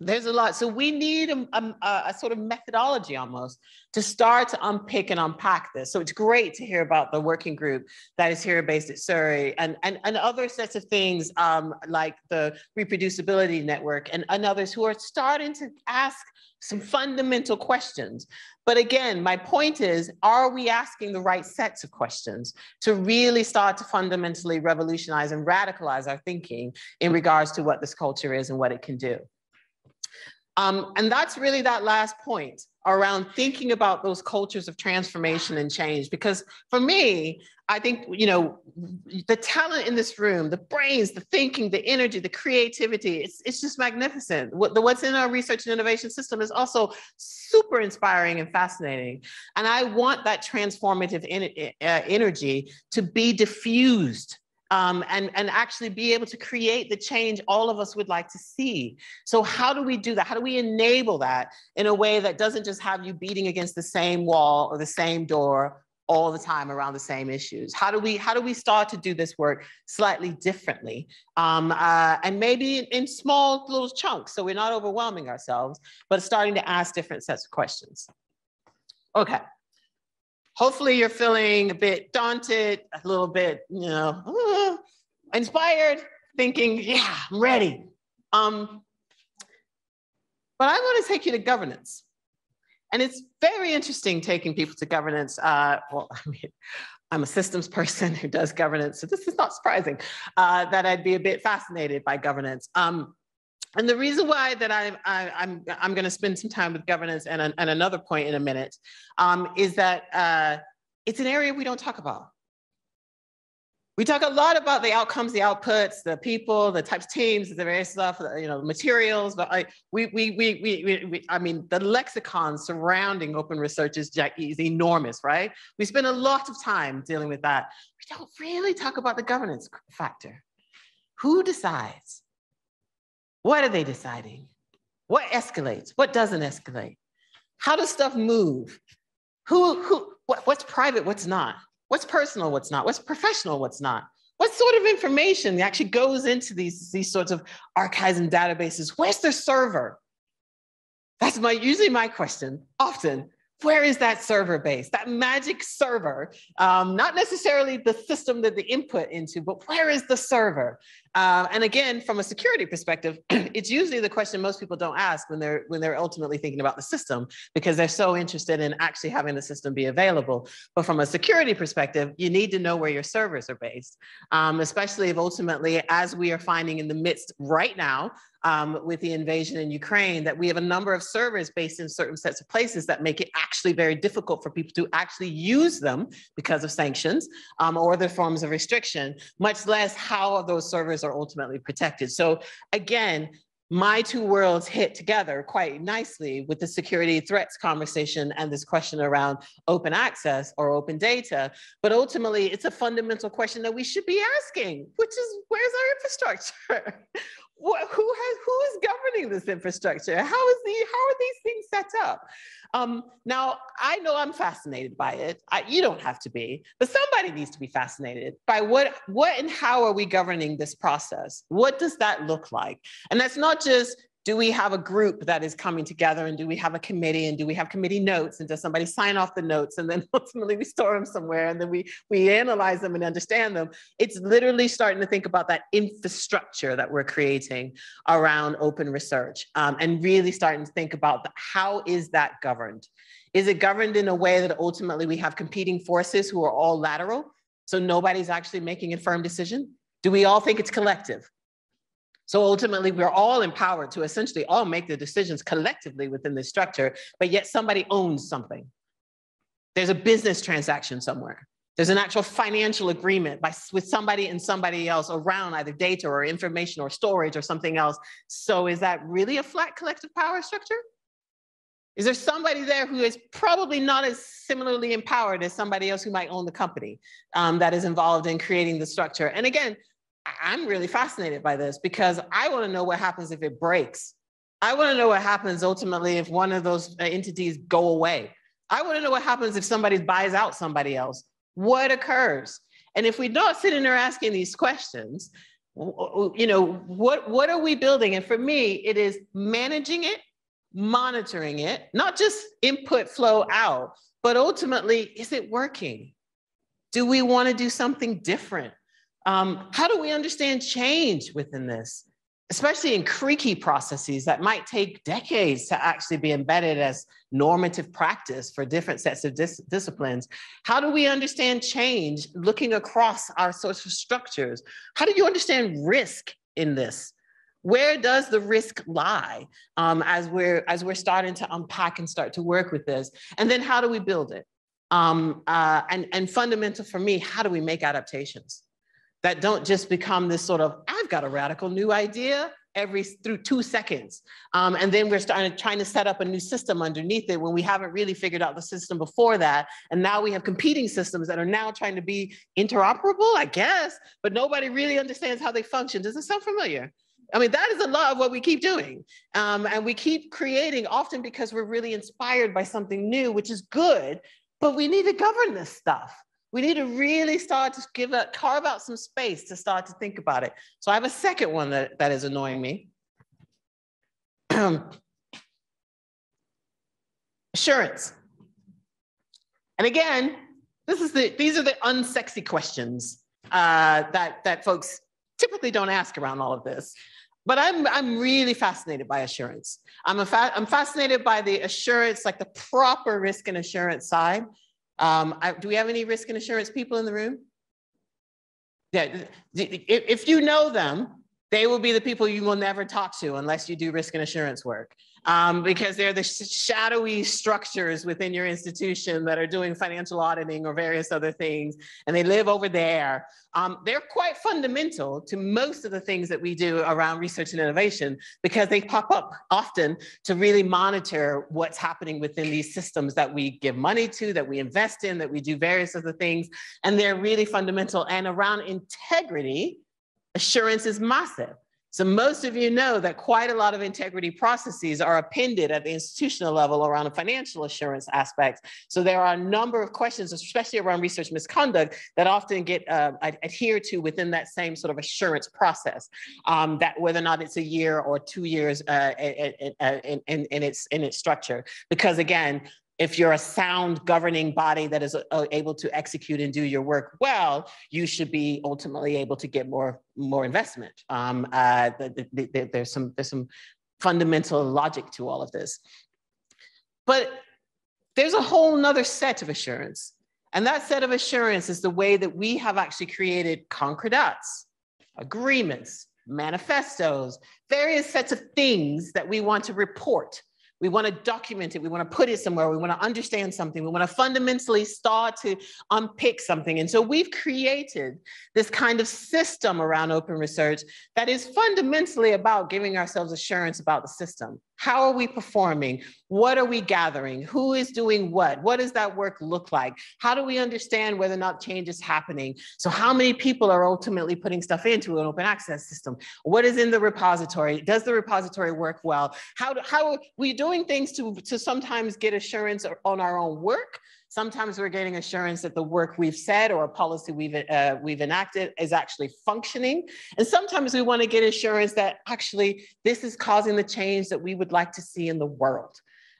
There's a lot. So we need a, a, a sort of methodology almost to start to unpick and unpack this. So it's great to hear about the working group that is here based at Surrey, and, and, and other sets of things um, like the reproducibility network and, and others who are starting to ask some fundamental questions. But again, my point is, are we asking the right sets of questions to really start to fundamentally revolutionize and radicalize our thinking in regards to what this culture is and what it can do? Um, and that's really that last point around thinking about those cultures of transformation and change. Because for me, I think, you know, the talent in this room, the brains, the thinking, the energy, the creativity, it's, it's just magnificent. What, the, what's in our research and innovation system is also super inspiring and fascinating. And I want that transformative en- uh, energy to be diffused. Um, and, and actually be able to create the change all of us would like to see. So how do we do that? How do we enable that in a way that doesn't just have you beating against the same wall or the same door all the time around the same issues? How do we, how do we start to do this work slightly differently? Um, uh, and maybe in, in small little chunks, so we're not overwhelming ourselves, but starting to ask different sets of questions. Okay. Hopefully you're feeling a bit daunted, a little bit, you know, uh, inspired, thinking, yeah, I'm ready. Um, but I want to take you to governance. And it's very interesting taking people to governance. Uh, well, I mean, I'm a systems person who does governance, so this is not surprising uh, that I'd be a bit fascinated by governance. Um, And the reason why that I, I, I'm, I'm going to spend some time with governance and, and another point in a minute um, is that uh, it's an area we don't talk about. We talk a lot about the outcomes, the outputs, the people, the types of teams, the various stuff, you know, materials. But I, we, we, we, we, we, I mean, the lexicon surrounding open research is, is enormous, right? We spend a lot of time dealing with that. We don't really talk about the governance factor. Who decides? What are they deciding? What escalates? What doesn't escalate? How does stuff move? Who, who, what, what's private, what's not? What's personal, what's not? What's professional, what's not? What sort of information actually goes into these, these sorts of archives and databases? Where's the server? That's my, usually my question, often. Where is that server base, that magic server? Um, not necessarily the system that the input into, but where is the server? Uh, and again, from a security perspective, it's usually the question most people don't ask when they're, when they're ultimately thinking about the system, because they're so interested in actually having the system be available. But from a security perspective, you need to know where your servers are based, um, especially if ultimately, as we are finding in the midst right now, Um, with the invasion in Ukraine, that we have a number of servers based in certain sets of places that make it actually very difficult for people to actually use them because of sanctions um, or other forms of restriction, much less how those servers are ultimately protected. So again, my two worlds hit together quite nicely with the security threats conversation and this question around open access or open data. But ultimately, it's a fundamental question that we should be asking, which is, where's our infrastructure? What, who has, who is governing this infrastructure? How is the, how are these things set up? Um, now, I know I'm fascinated by it. I, you don't have to be, but somebody needs to be fascinated by what, what and how are we governing this process? What does that look like? And that's not just, do we have a group that is coming together, and do we have a committee, and do we have committee notes, and does somebody sign off the notes, and then ultimately we store them somewhere, and then we, we analyze them and understand them. It's literally starting to think about that infrastructure that we're creating around open research um, and really starting to think about the, how is that governed? Is it governed in a way that ultimately we have competing forces who are all lateral, so nobody's actually making a firm decision? Do we all think it's collective? So ultimately, we're all empowered to essentially all make the decisions collectively within this structure, but yet somebody owns something. There's a business transaction somewhere. There's an actual financial agreement by, with somebody and somebody else around either data or information or storage or something else. So is that really a flat collective power structure? Is there somebody there who is probably not as similarly empowered as somebody else who might own the company um, that is involved in creating the structure? And again, I'm really fascinated by this because I want to know what happens if it breaks. I want to know what happens ultimately if one of those entities go away. I want to know what happens if somebody buys out somebody else. What occurs? And if we're not sitting there asking these questions, you know, what, what are we building? And for me, it is managing it, monitoring it, not just input flow out, but ultimately, is it working? Do we want to do something different? Um, how do we understand change within this, especially in creaky processes that might take decades to actually be embedded as normative practice for different sets of dis disciplines? How do we understand change looking across our social structures? How do you understand risk in this? Where does the risk lie um, as we're, as we're starting to unpack and start to work with this? And then how do we build it? Um, uh, and, and fundamental for me, how do we make adaptations that don't just become this sort of, I've got a radical new idea every through two seconds. Um, and then we're starting, trying to set up a new system underneath it when we haven't really figured out the system before that. And now we have competing systems that are now trying to be interoperable, I guess, but nobody really understands how they function. Does it sound familiar? I mean, that is a lot of what we keep doing. Um, and we keep creating often because we're really inspired by something new, which is good, but we need to govern this stuff. We need to really start to give a, carve out some space to start to think about it. So I have a second one that, that is annoying me. Assurance. And again, this is the, these are the unsexy questions uh, that, that folks typically don't ask around all of this. But I'm, I'm really fascinated by assurance. I'm, a fa I'm fascinated by the assurance, like the proper risk and assurance side. Um, I, do we have any risk and assurance people in the room? Yeah, if, if you know them, they will be the people you will never talk to unless you do risk and assurance work, um, because they're the sh shadowy structures within your institution that are doing financial auditing or various other things, and they live over there. Um, they're quite fundamental to most of the things that we do around research and innovation because they pop up often to really monitor what's happening within these systems that we give money to, that we invest in, that we do various other things, and they're really fundamental. And around integrity, assurance is massive. So most of you know that quite a lot of integrity processes are appended at the institutional level around the financial assurance aspects. So there are a number of questions, especially around research misconduct, that often get uh, adhered to within that same sort of assurance process, um, that whether or not it's a year or two years uh, in, in, in, in, its, in its structure. Because again, if you're a sound governing body that is able to execute and do your work well, you should be ultimately able to get more more investment. Um, uh, the, the, the, there's some there's some fundamental logic to all of this, but there's a whole nother set of assurance, and that set of assurance is the way that we have actually created concordats, agreements, manifestos, various sets of things that we want to report. We want to document it. We want to put it somewhere. We want to understand something. We want to fundamentally start to unpick something. And so we've created this kind of system around open research that is fundamentally about giving ourselves assurance about the system. How are we performing? What are we gathering? Who is doing what? What does that work look like? How do we understand whether or not change is happening? So how many people are ultimately putting stuff into an open access system? What is in the repository? Does the repository work well? How, do, how are we doing things to, to sometimes get assurance on our own work? Sometimes we're getting assurance that the work we've said or a policy we've, uh, we've enacted is actually functioning. And sometimes we want to get assurance that actually this is causing the change that we would like to see in the world.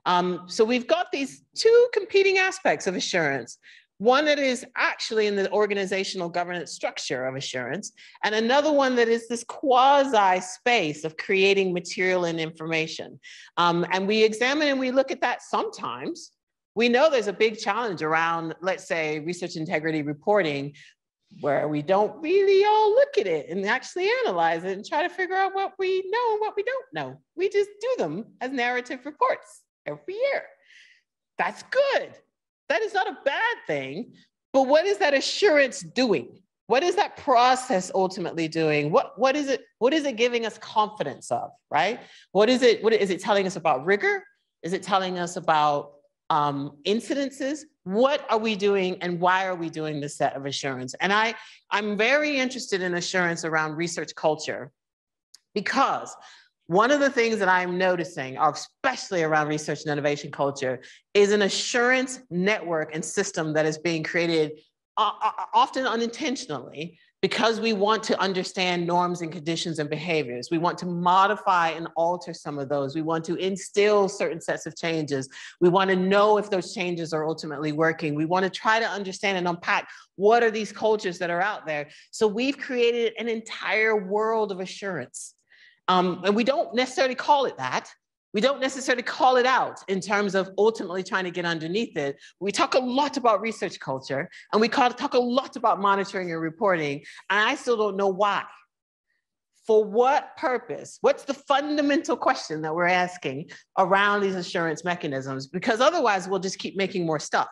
Um, so we've got these two competing aspects of assurance. One that is actually in the organizational governance structure of assurance, and another one that is this quasi space of creating material and information. Um, and we examine and we look at that sometimes. We know there's a big challenge around, let's say, research integrity reporting, where we don't really all look at it and actually analyze it and try to figure out what we know and what we don't know. We just do them as narrative reports every year. That's good. That is not a bad thing, but what is that assurance doing? What is that process ultimately doing? What, what, is, it, what is it giving us confidence of, right? What is it, what, is it telling us about rigor? Is it telling us about um, incidences? What are we doing and why are we doing this set of assurance? And I, I'm very interested in assurance around research culture, because one of the things that I'm noticing, especially around research and innovation culture, is an assurance network and system that is being created uh, often unintentionally, because we want to understand norms and conditions and behaviors. We want to modify and alter some of those. We want to instill certain sets of changes. We want to know if those changes are ultimately working. We want to try to understand and unpack what are these cultures that are out there. So we've created an entire world of assurance. Um, and we don't necessarily call it that. We don't necessarily call it out in terms of ultimately trying to get underneath it. We talk a lot about research culture, and we talk a lot about monitoring and reporting, and I still don't know why. For what purpose? What's the fundamental question that we're asking around these assurance mechanisms? Because otherwise we'll just keep making more stuff.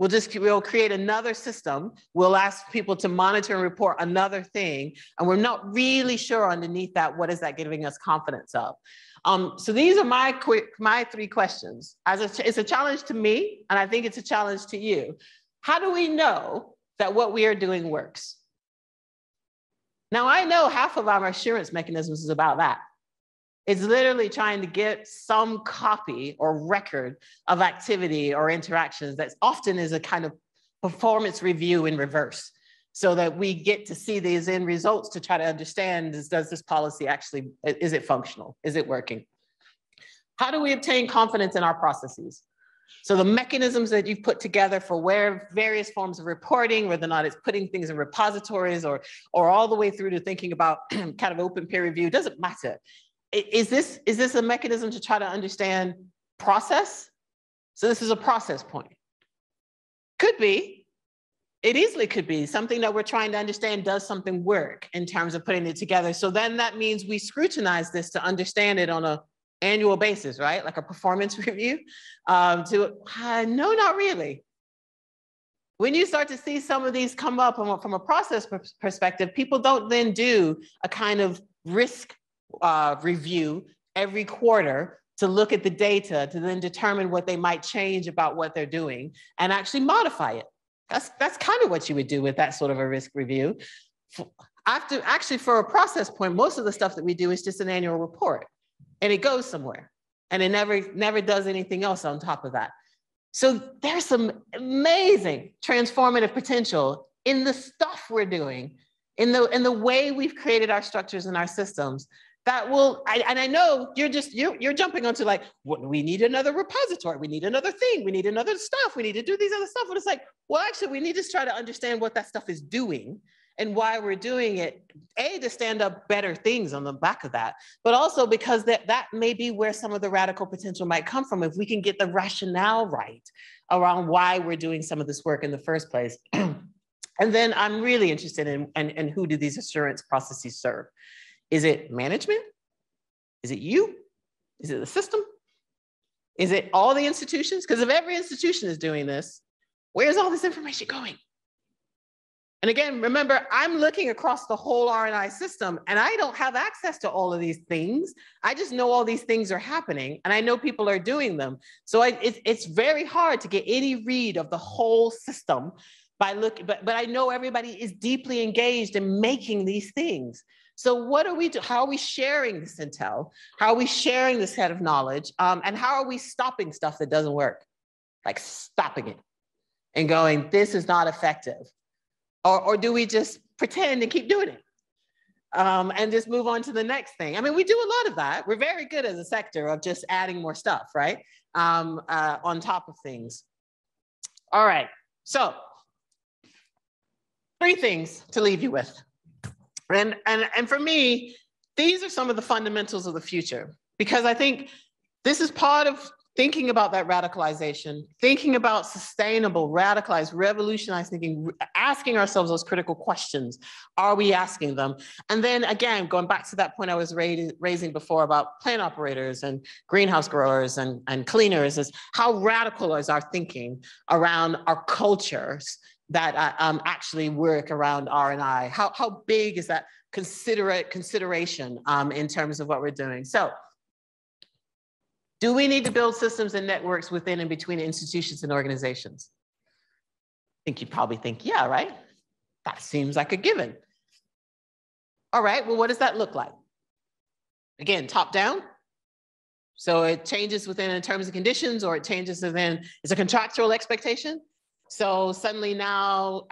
We'll just, we'll create another system. We'll ask people to monitor and report another thing. And we're not really sure underneath that, what is that giving us confidence of? Um, so these are my quick, my three questions. As a, it's a challenge to me, and I think it's a challenge to you. How do we know that what we are doing works? Now, I know half of our assurance mechanisms is about that. It's literally trying to get some copy or record of activity or interactions that often is a kind of performance review in reverse, so that we get to see these end results to try to understand, is, does this policy actually, is it functional? Is it working? How do we obtain confidence in our processes? So the mechanisms that you've put together for where various forms of reporting, whether or not it's putting things in repositories or, or all the way through to thinking about kind of open peer review, doesn't matter. Is this, is this a mechanism to try to understand process? So this is a process point. Could be, it easily could be something that we're trying to understand, does something work in terms of putting it together? So then that means we scrutinize this to understand it on an annual basis, right? Like a performance review. Um, to, uh, no, not really. When you start to see some of these come up from a process perspective, people don't then do a kind of risk Uh, review every quarter to look at the data to then determine what they might change about what they're doing and actually modify it. That's, that's kind of what you would do with that sort of a risk review. after, actually for a process point, most of the stuff that we do is just an annual report and it goes somewhere and it never, never does anything else on top of that. So there's some amazing transformative potential in the stuff we're doing, in the, in the way we've created our structures and our systems that will, I, and I know you're just, you're, you're jumping onto like, well, we need another repository, we need another thing, we need another stuff, we need to do these other stuff. But it's like, well, actually we need to try to understand what that stuff is doing and why we're doing it, A, to stand up better things on the back of that, but also because that, that may be where some of the radical potential might come from if we can get the rationale right around why we're doing some of this work in the first place. And then I'm really interested in, and, and who do these assurance processes serve? Is it management? Is it you? Is it the system? Is it all the institutions? Because if every institution is doing this, where's all this information going? And again, remember, I'm looking across the whole R and I system and I don't have access to all of these things. I just know all these things are happening and I know people are doing them. So I, it, it's very hard to get any read of the whole system by looking, but, but I know everybody is deeply engaged in making these things. So what are we doing? How are we sharing this intel? How are we sharing this head of knowledge? Um, and how are we stopping stuff that doesn't work? Like stopping it and going, this is not effective. Or, or do we just pretend and keep doing it um, and just move on to the next thing? I mean, we do a lot of that. We're very good as a sector of just adding more stuff, right? Um, uh, on top of things. All right, so three things to leave you with. And, and, and for me, these are some of the fundamentals of the future, because I think this is part of thinking about that radicalization, thinking about sustainable, radicalized, revolutionized thinking, asking ourselves those critical questions. Are we asking them? And then again, going back to that point I was raising before about plant operators and greenhouse growers and, and cleaners, is how radical is our thinking around our cultures that um, actually work around R and I? How, how big is that considerate consideration um, in terms of what we're doing? So, do we need to build systems and networks within and between institutions and organizations? I think you probably think, yeah, right? That seems like a given. All right, well, what does that look like? Again, top down. So it changes within in terms of conditions, or it changes within, it's a contractual expectation. So suddenly now,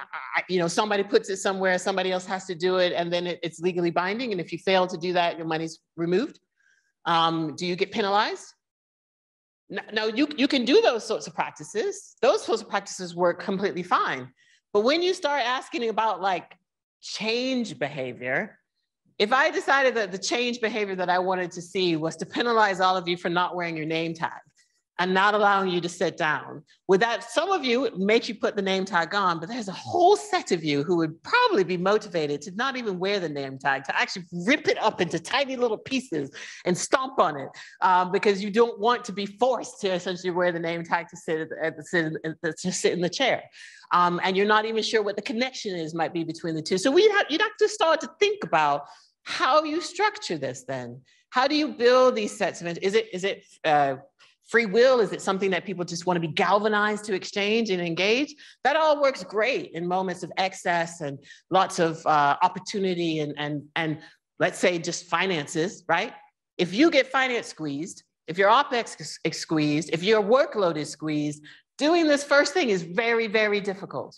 you know, somebody puts it somewhere, somebody else has to do it, and then it's legally binding. And if you fail to do that, your money's removed. Um, do you get penalized? Now, you, you can do those sorts of practices. Those sorts of practices work completely fine. But when you start asking about like change behavior, if I decided that the change behavior that I wanted to see was to penalize all of you for not wearing your name tag and not allowing you to sit down, would that, some of you, make you put the name tag on, but there's a whole set of you who would probably be motivated to not even wear the name tag, to actually rip it up into tiny little pieces and stomp on it, um, because you don't want to be forced to essentially wear the name tag to sit, at the, at the, sit, in, at the, to sit in the chair. Um, and you're not even sure what the connection is might be between the two. So we'd have, you'd have to start to think about how you structure this then. How do you build these sets of, is it, is it, uh, free will? Is it something that people just want to be galvanized to exchange and engage? That all works great in moments of excess and lots of uh, opportunity and, and, and let's say just finances, right? If you get finance squeezed, if your OpEx is squeezed, if your workload is squeezed, doing this first thing is very, very difficult.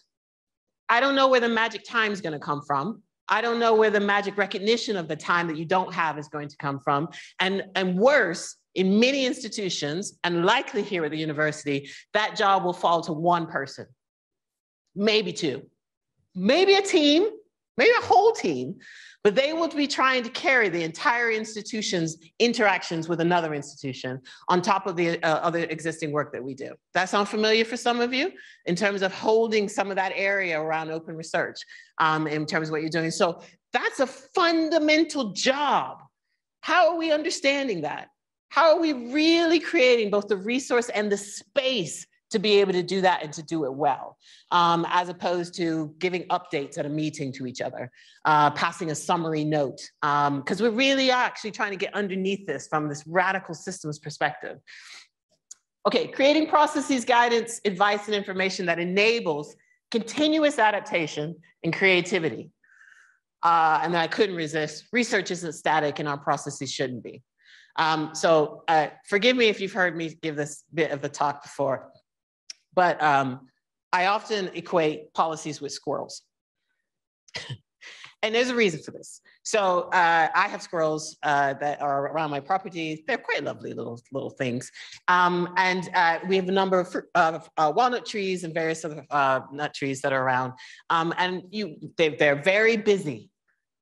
I don't know where the magic time is going to come from. I don't know where the magic recognition of the time that you don't have is going to come from. And, and worse, in many institutions, and likely here at the university, that job will fall to one person, maybe two, maybe a team, maybe a whole team, but they will be trying to carry the entire institution's interactions with another institution on top of the uh, other existing work that we do. That sounds familiar for some of you in terms of holding some of that area around open research um, in terms of what you're doing. So that's a fundamental job. How are we understanding that? How are we really creating both the resource and the space to be able to do that and to do it well, um, as opposed to giving updates at a meeting to each other, uh, passing a summary note, because um, we really are actually trying to get underneath this from this radical systems perspective. Okay, creating processes, guidance, advice, and information that enables continuous adaptation and creativity. Uh, and then I couldn't resist. Research isn't static and our processes shouldn't be. Um, so uh, forgive me if you've heard me give this bit of a talk before, but um, I often equate policies with squirrels. And there's a reason for this. So uh, I have squirrels uh, that are around my property. They're quite lovely little little things. Um, and uh, we have a number of, of uh, walnut trees and various other uh, nut trees that are around. Um, and you, they, they're very busy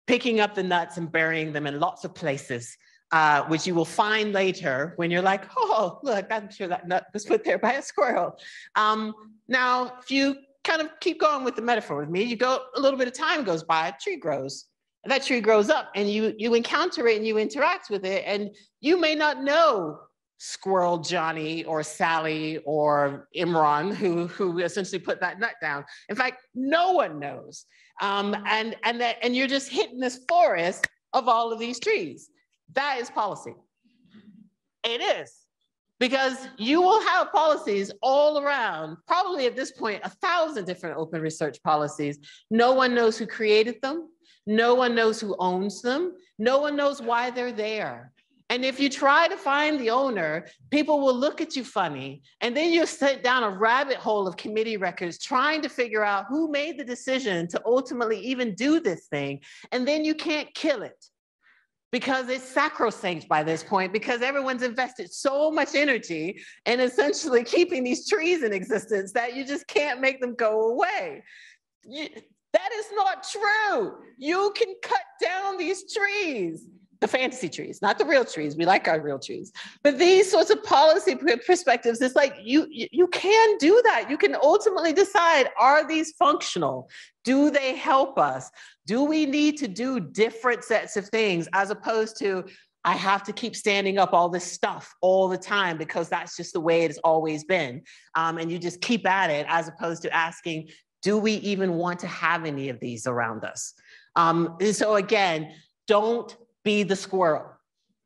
picking up the nuts and burying them in lots of places, uh, which you will find later when you're like, oh, look, I'm sure that nut was put there by a squirrel. Um, now, if you kind of keep going with the metaphor with me, you go, a little bit of time goes by, a tree grows, and that tree grows up, and you you encounter it and you interact with it, and you may not know squirrel Johnny or Sally or Imran who who essentially put that nut down. In fact, no one knows. Um, and and that and you're just hitting this forest of all of these trees. That is policy. It is. Because you will have policies all around, probably at this point, a thousand different open research policies. No one knows who created them. No one knows who owns them. No one knows why they're there. And if you try to find the owner, people will look at you funny. And then you'll sit down a rabbit hole of committee records trying to figure out who made the decision to ultimately even do this thing. And then you can't kill it, because it's sacrosanct by this point, because everyone's invested so much energy in essentially keeping these trees in existence that you just can't make them go away. You, that is not true. You can cut down these trees, the fantasy trees, not the real trees. We like our real trees. But these sorts of policy perspectives, it's like you, you can do that. You can ultimately decide, are these functional? Do they help us? Do we need to do different sets of things as opposed to, I have to keep standing up all this stuff all the time because that's just the way it's always been. Um, and you just keep at it, as opposed to asking, do we even want to have any of these around us? Um, and so again, don't be the squirrel.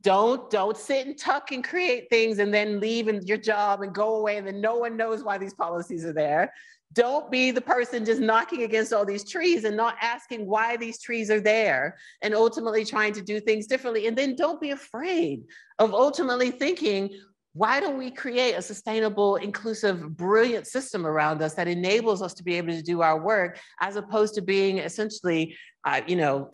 Don't, don't sit and tuck and create things and then leave in your job and go away and then no one knows why these policies are there. Don't be the person just knocking against all these trees and not asking why these trees are there and ultimately trying to do things differently. And then don't be afraid of ultimately thinking, why don't we create a sustainable, inclusive, brilliant system around us that enables us to be able to do our work, as opposed to being essentially, uh, you know,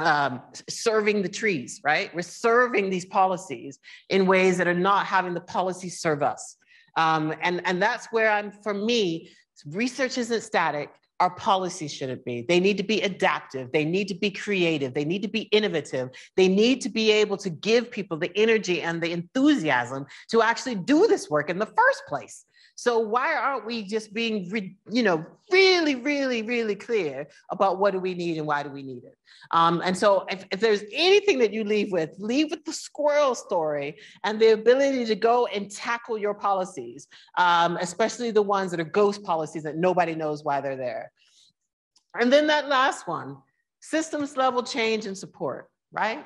um, serving the trees, right? We're serving these policies in ways that are not having the policies serve us. Um, and, and that's where I'm, for me, research isn't static. Our policies shouldn't be. They need to be adaptive. They need to be creative. They need to be innovative. They need to be able to give people the energy and the enthusiasm to actually do this work in the first place. So why aren't we just being, re, you know, really, really, really clear about what do we need and why do we need it? Um, and so if, if there's anything that you leave with, leave with the squirrel story and the ability to go and tackle your policies, um, especially the ones that are ghost policies that nobody knows why they're there. And then that last one, systems level change and support, right?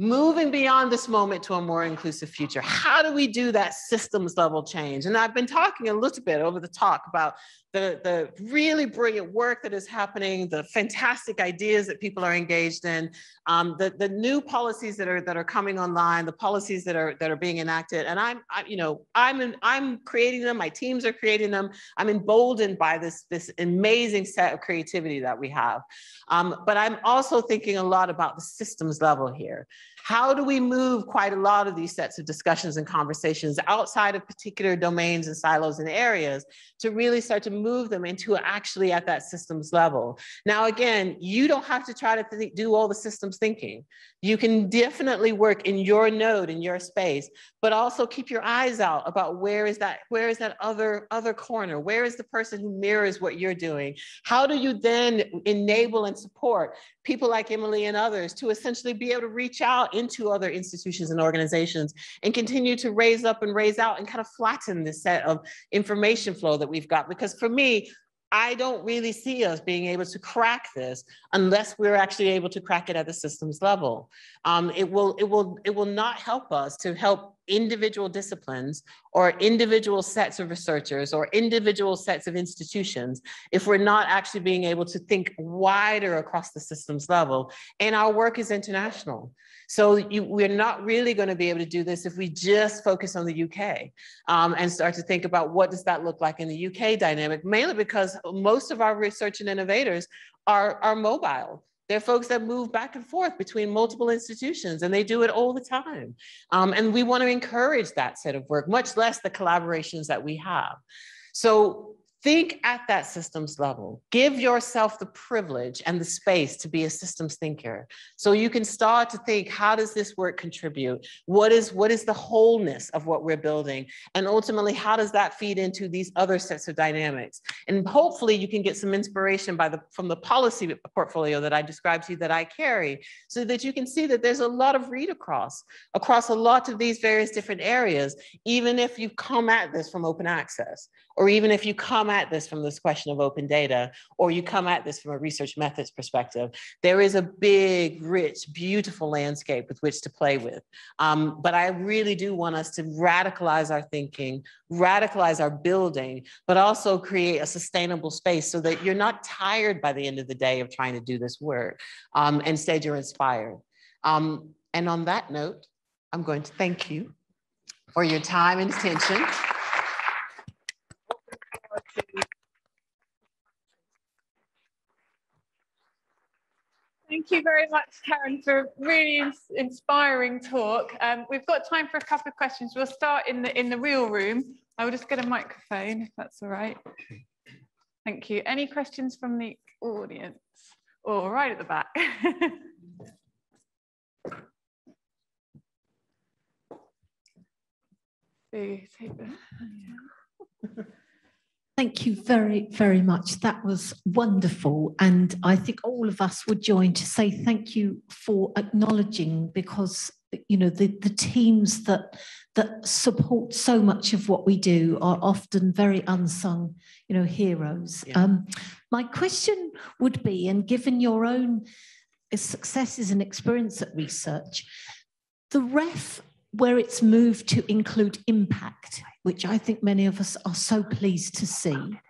Moving beyond this moment to a more inclusive future. How do we do that systems level change? And I've been talking a little bit over the talk about the, the really brilliant work that is happening, the fantastic ideas that people are engaged in, um, the, the new policies that are, that are coming online, the policies that are, that are being enacted. And I'm, I, you know, I'm, in, I'm creating them, my teams are creating them. I'm emboldened by this, this amazing set of creativity that we have. Um, but I'm also thinking a lot about the systems level here. How do we move quite a lot of these sets of discussions and conversations outside of particular domains and silos and areas to really start to move them into actually at that systems level? Now, again, you don't have to try to th- do all the systems thinking. You can definitely work in your node, in your space, but also keep your eyes out about where is that, where is that other, other corner? Where is the person who mirrors what you're doing? How do you then enable and support people like Emily and others to essentially be able to reach out into other institutions and organizations and continue to raise up and raise out and kind of flatten this set of information flow that we've got? Because for me, I don't really see us being able to crack this unless we're actually able to crack it at the systems level. Um, it will, it will, it will not help us to help individual disciplines or individual sets of researchers or individual sets of institutions if we're not actually being able to think wider across the systems level. And our work is international. So you, we're not really going to be able to do this if we just focus on the U K um, and start to think about what does that look like in the U K dynamic, mainly because most of our research and innovators are, are mobile. They're folks that move back and forth between multiple institutions, and they do it all the time. Um, and we want to encourage that set of work, much less the collaborations that we have. So think at that systems level. Give yourself the privilege and the space to be a systems thinker. So you can start to think, how does this work contribute? What is, what is the wholeness of what we're building? And ultimately, how does that feed into these other sets of dynamics? And hopefully you can get some inspiration by the, from the policy portfolio that I described to you that I carry, so that you can see that there's a lot of read across, across a lot of these various different areas, even if you come at this from open access, or even if you come at this from this question of open data, or you come at this from a research methods perspective. There is a big, rich, beautiful landscape with which to play with. Um, but I really do want us to radicalize our thinking, radicalize our building, but also create a sustainable space so that you're not tired by the end of the day of trying to do this work. Um, instead, you're inspired. Um, and on that note, I'm going to thank you for your time and attention. Thank you very much, Karen, for a really ins inspiring talk. Um, we've got time for a couple of questions. We'll start in the in the real room. I'll just get a microphone, if that's all right. Thank you. Any questions from the audience? Or right at the back. Thank you very, very much. That was wonderful. And I think all of us would join to say thank you for acknowledging, because, you know, the, the teams that that support so much of what we do are often very unsung, you know, heroes. Yeah. Um, my question would be, and given your own successes and experience at research, the R E F, where it's moved to include impact, which I think many of us are so pleased to see,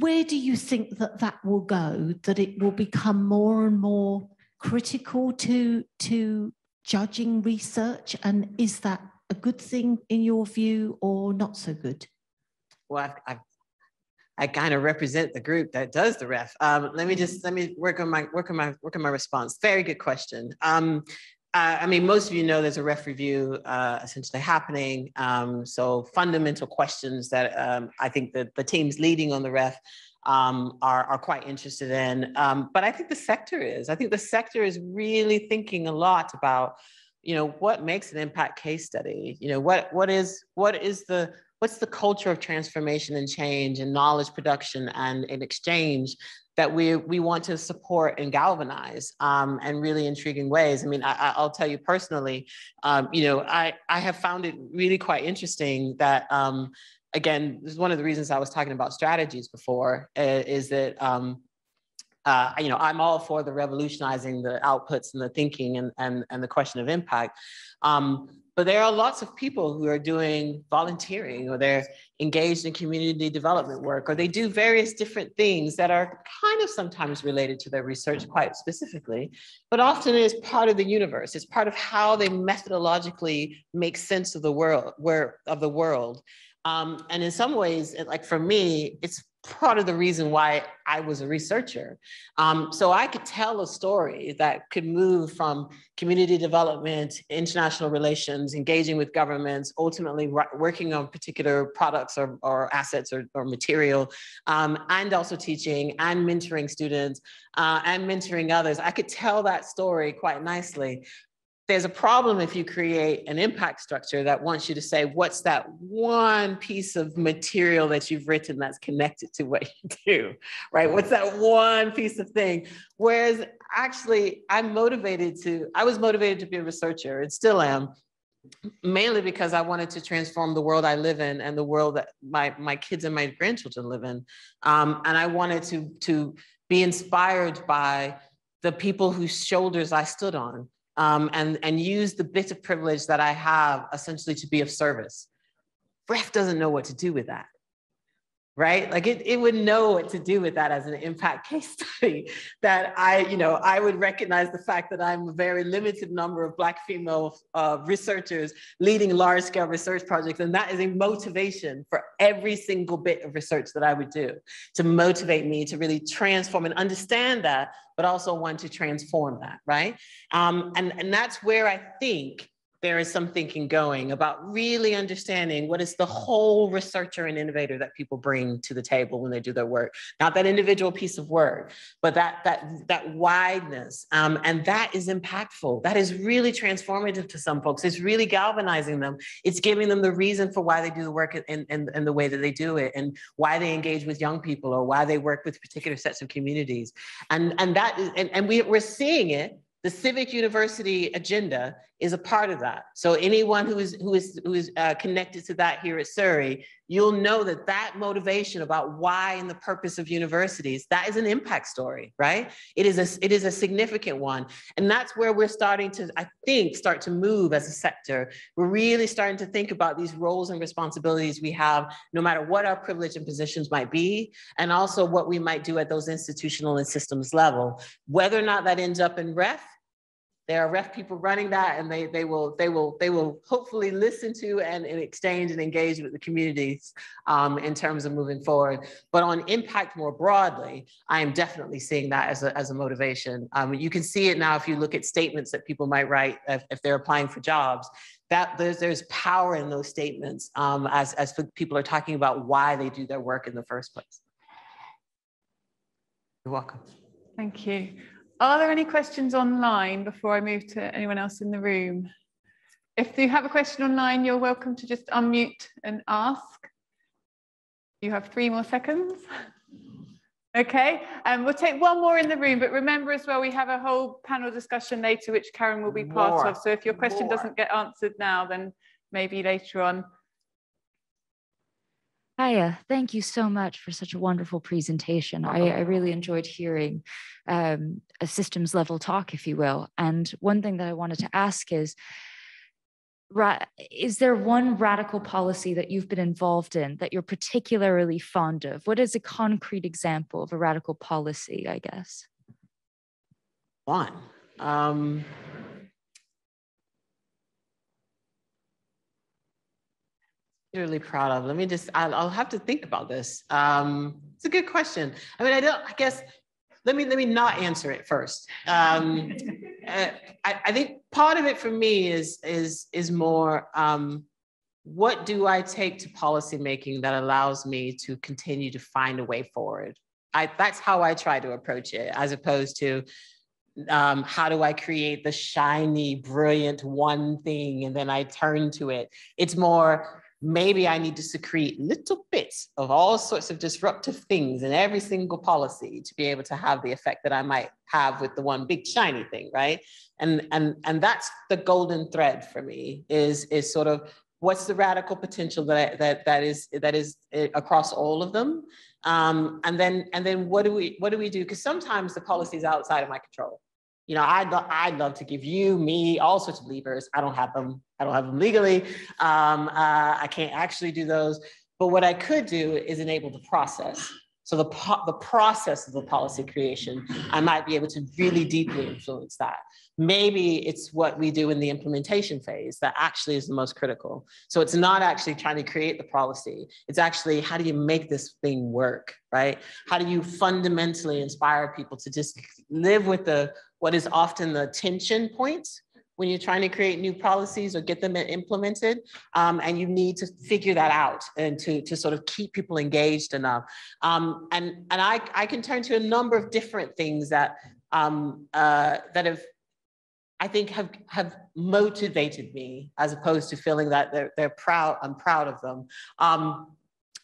where do you think that that will go, that it will become more and more critical to, to judging research? And is that a good thing in your view, or not so good? Well, I, I, I kind of represent the group that does the R E F. Um, let me just, let me work on my, work on my, work on my response. Very good question. Um, Uh, I mean, most of you know there's a R E F review uh, essentially happening. Um, so fundamental questions that um, I think that the teams leading on the R E F um, are, are quite interested in. Um, but I think the sector is. I think the sector is really thinking a lot about, you know, what makes an impact case study? You know, what what is what is the what's the culture of transformation and change and knowledge production and, and exchange that we, we want to support and galvanize um, in really intriguing ways. I mean, I, I'll tell you personally, um, you know, I, I have found it really quite interesting that, um, again, this is one of the reasons I was talking about strategies before, uh, is that, um, uh, you know, I'm all for the revolutionizing the outputs and the thinking and, and, and the question of impact. Um, But there are lots of people who are doing volunteering, or they're engaged in community development work, or they do various different things that are kind of sometimes related to their research quite specifically, but often it is part of the universe. It's part of how they methodologically make sense of the world, where, of the world. Um, and in some ways, it, like for me, it's part of the reason why I was a researcher. Um, so I could tell a story that could move from community development, international relations, engaging with governments, ultimately working on particular products or, or assets or, or material, um, and also teaching and mentoring students uh, and mentoring others. I could tell that story quite nicely. There's a problem if you create an impact structure that wants you to say, what's that one piece of material that you've written that's connected to what you do, right? What's that one piece of thing? Whereas actually I'm motivated to, I was motivated to be a researcher and still am, mainly because I wanted to transform the world I live in and the world that my, my kids and my grandchildren live in. Um, and I wanted to, to be inspired by the people whose shoulders I stood on, um, and, and use the bit of privilege that I have essentially to be of service. R E F doesn't know what to do with that, right? Like it, it would know what to do with that as an impact case study, that I, you know, I would recognize the fact that I'm a very limited number of Black female uh, researchers leading large scale research projects. And that is a motivation for every single bit of research that I would do, to motivate me to really transform and understand that, but also want to transform that, right? Um, and, and that's where I think there is some thinking going about really understanding what is the whole researcher and innovator that people bring to the table when they do their work. Not that individual piece of work, but that, that, that wideness. Um, and that is impactful. That is really transformative to some folks. It's really galvanizing them. It's giving them the reason for why they do the work and, and, and the way that they do it, and why they engage with young people, or why they work with particular sets of communities. And, and, that is, and, and we, we're seeing it. The civic university agenda is a part of that. So anyone who is, who is, who is uh, connected to that here at Surrey, you'll know that that motivation about why and the purpose of universities, that is an impact story, right? It is a, it is a significant one. And that's where we're starting to, I think, start to move as a sector. We're really starting to think about these roles and responsibilities we have, no matter what our privilege and positions might be, and also what we might do at those institutional and systems level. Whether or not that ends up in R E F, there are R E F people running that, and they, they, will, they, will, they will hopefully listen to and, and exchange and engage with the communities um, in terms of moving forward. But on impact more broadly, I am definitely seeing that as a, as a motivation. Um, you can see it now if you look at statements that people might write if, if they're applying for jobs. That there's, there's power in those statements um, as, as people are talking about why they do their work in the first place. You're welcome. Thank you. Are there any questions online before I move to anyone else in the room? If you have a question online, you're welcome to just unmute and ask. You have three more seconds. Okay, and um, we'll take one more in the room, but remember as well, we have a whole panel discussion later, which Karen will be part more, of. So if your question more. doesn't get answered now, then maybe later on. Hiya, thank you so much for such a wonderful presentation. I, I really enjoyed hearing um, a systems level talk, if you will. And one thing that I wanted to ask is, is there one radical policy that you've been involved in that you're particularly fond of? What is a concrete example of a radical policy, I guess? One. Um... Really proud of. Let me just, I'll, I'll have to think about this. Um, it's a good question. I mean, I don't, I guess, let me, let me not answer it first. Um, I, I think part of it for me is, is, is more, um, what do I take to policymaking that allows me to continue to find a way forward? I, that's how I try to approach it, as opposed to, Um, how do I create the shiny, brilliant one thing and then I turn to it? It's more, maybe I need to secrete little bits of all sorts of disruptive things in every single policy to be able to have the effect that I might have with the one big shiny thing, right? And and and that's the golden thread for me, is is sort of what's the radical potential that I, that that is that is across all of them, um, and then and then what do we what do we do? Because sometimes the policy is outside of my control. You know, I'd, lo I'd love to give you, me, all sorts of levers. I don't have them. I don't have them legally. Um, uh, I can't actually do those. But what I could do is enable the process. So the, po the process of the policy creation, I might be able to really deeply influence that. Maybe it's what we do in the implementation phase that actually is the most critical. So it's not actually trying to create the policy. It's actually, how do you make this thing work, right? How do you fundamentally inspire people to just live with the what is often the tension points when you're trying to create new policies or get them implemented, um, and you need to figure that out and to, to sort of keep people engaged enough. Um, and and I, I can turn to a number of different things that, um, uh, that have, I think have, have motivated me, as opposed to feeling that they're, they're proud, I'm proud of them. Um,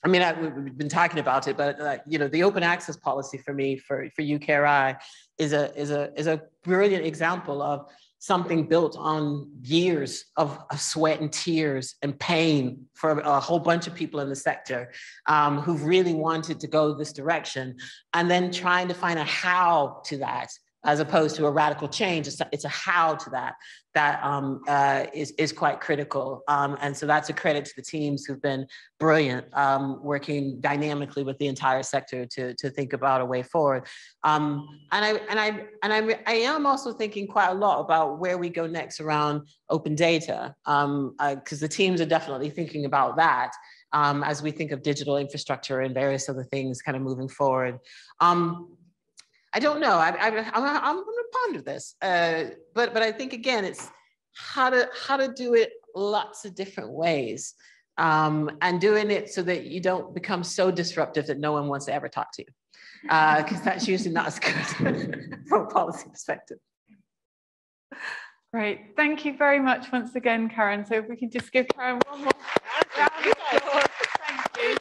I mean, I, we've been talking about it, but uh, you know, the open access policy for me, for, for U K R I, is a, is, a, is a brilliant example of something built on years of, of sweat and tears and pain for a whole bunch of people in the sector um, who've really wanted to go this direction, and then trying to find a how to that as opposed to a radical change. It's a, it's a how to that that um, uh, is, is quite critical. Um, and so that's a credit to the teams who've been brilliant, um, working dynamically with the entire sector to, to think about a way forward. Um, and I and I, and I, I am also thinking quite a lot about where we go next around open data, because um, uh, the teams are definitely thinking about that um, as we think of digital infrastructure and various other things kind of moving forward. Um, I don't know. I, I, I'm, I'm going to ponder this, uh, but but I think again, it's how to how to do it lots of different ways, um, and doing it so that you don't become so disruptive that no one wants to ever talk to you, because uh, that's usually not as good from a policy perspective. Great. Thank you very much once again, Karen. So if we can just give Karen one more round of applause. Thank you.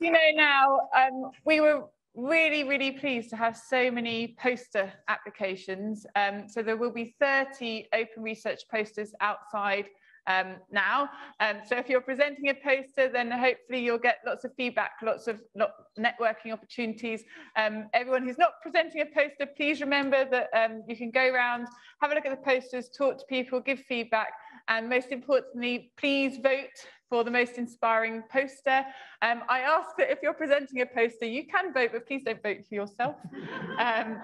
You know, now um, we were really, really pleased to have so many poster applications. Um, so there will be thirty open research posters outside um, now. Um, so if you're presenting a poster, then hopefully you'll get lots of feedback, lots of not networking opportunities. Um, everyone who's not presenting a poster, please remember that um, you can go around, have a look at the posters, talk to people, give feedback, and most importantly, please vote for the most inspiring poster. Um, I ask that if you're presenting a poster, you can vote, but please don't vote for yourself. Um,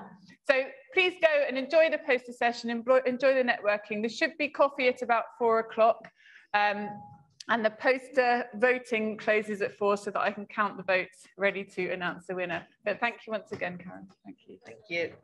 so please go and enjoy the poster session, enjoy the networking. There should be coffee at about four o'clock. Um, and the poster voting closes at four so that I can count the votes ready to announce the winner. But thank you once again, Karen. Thank you. Thank you.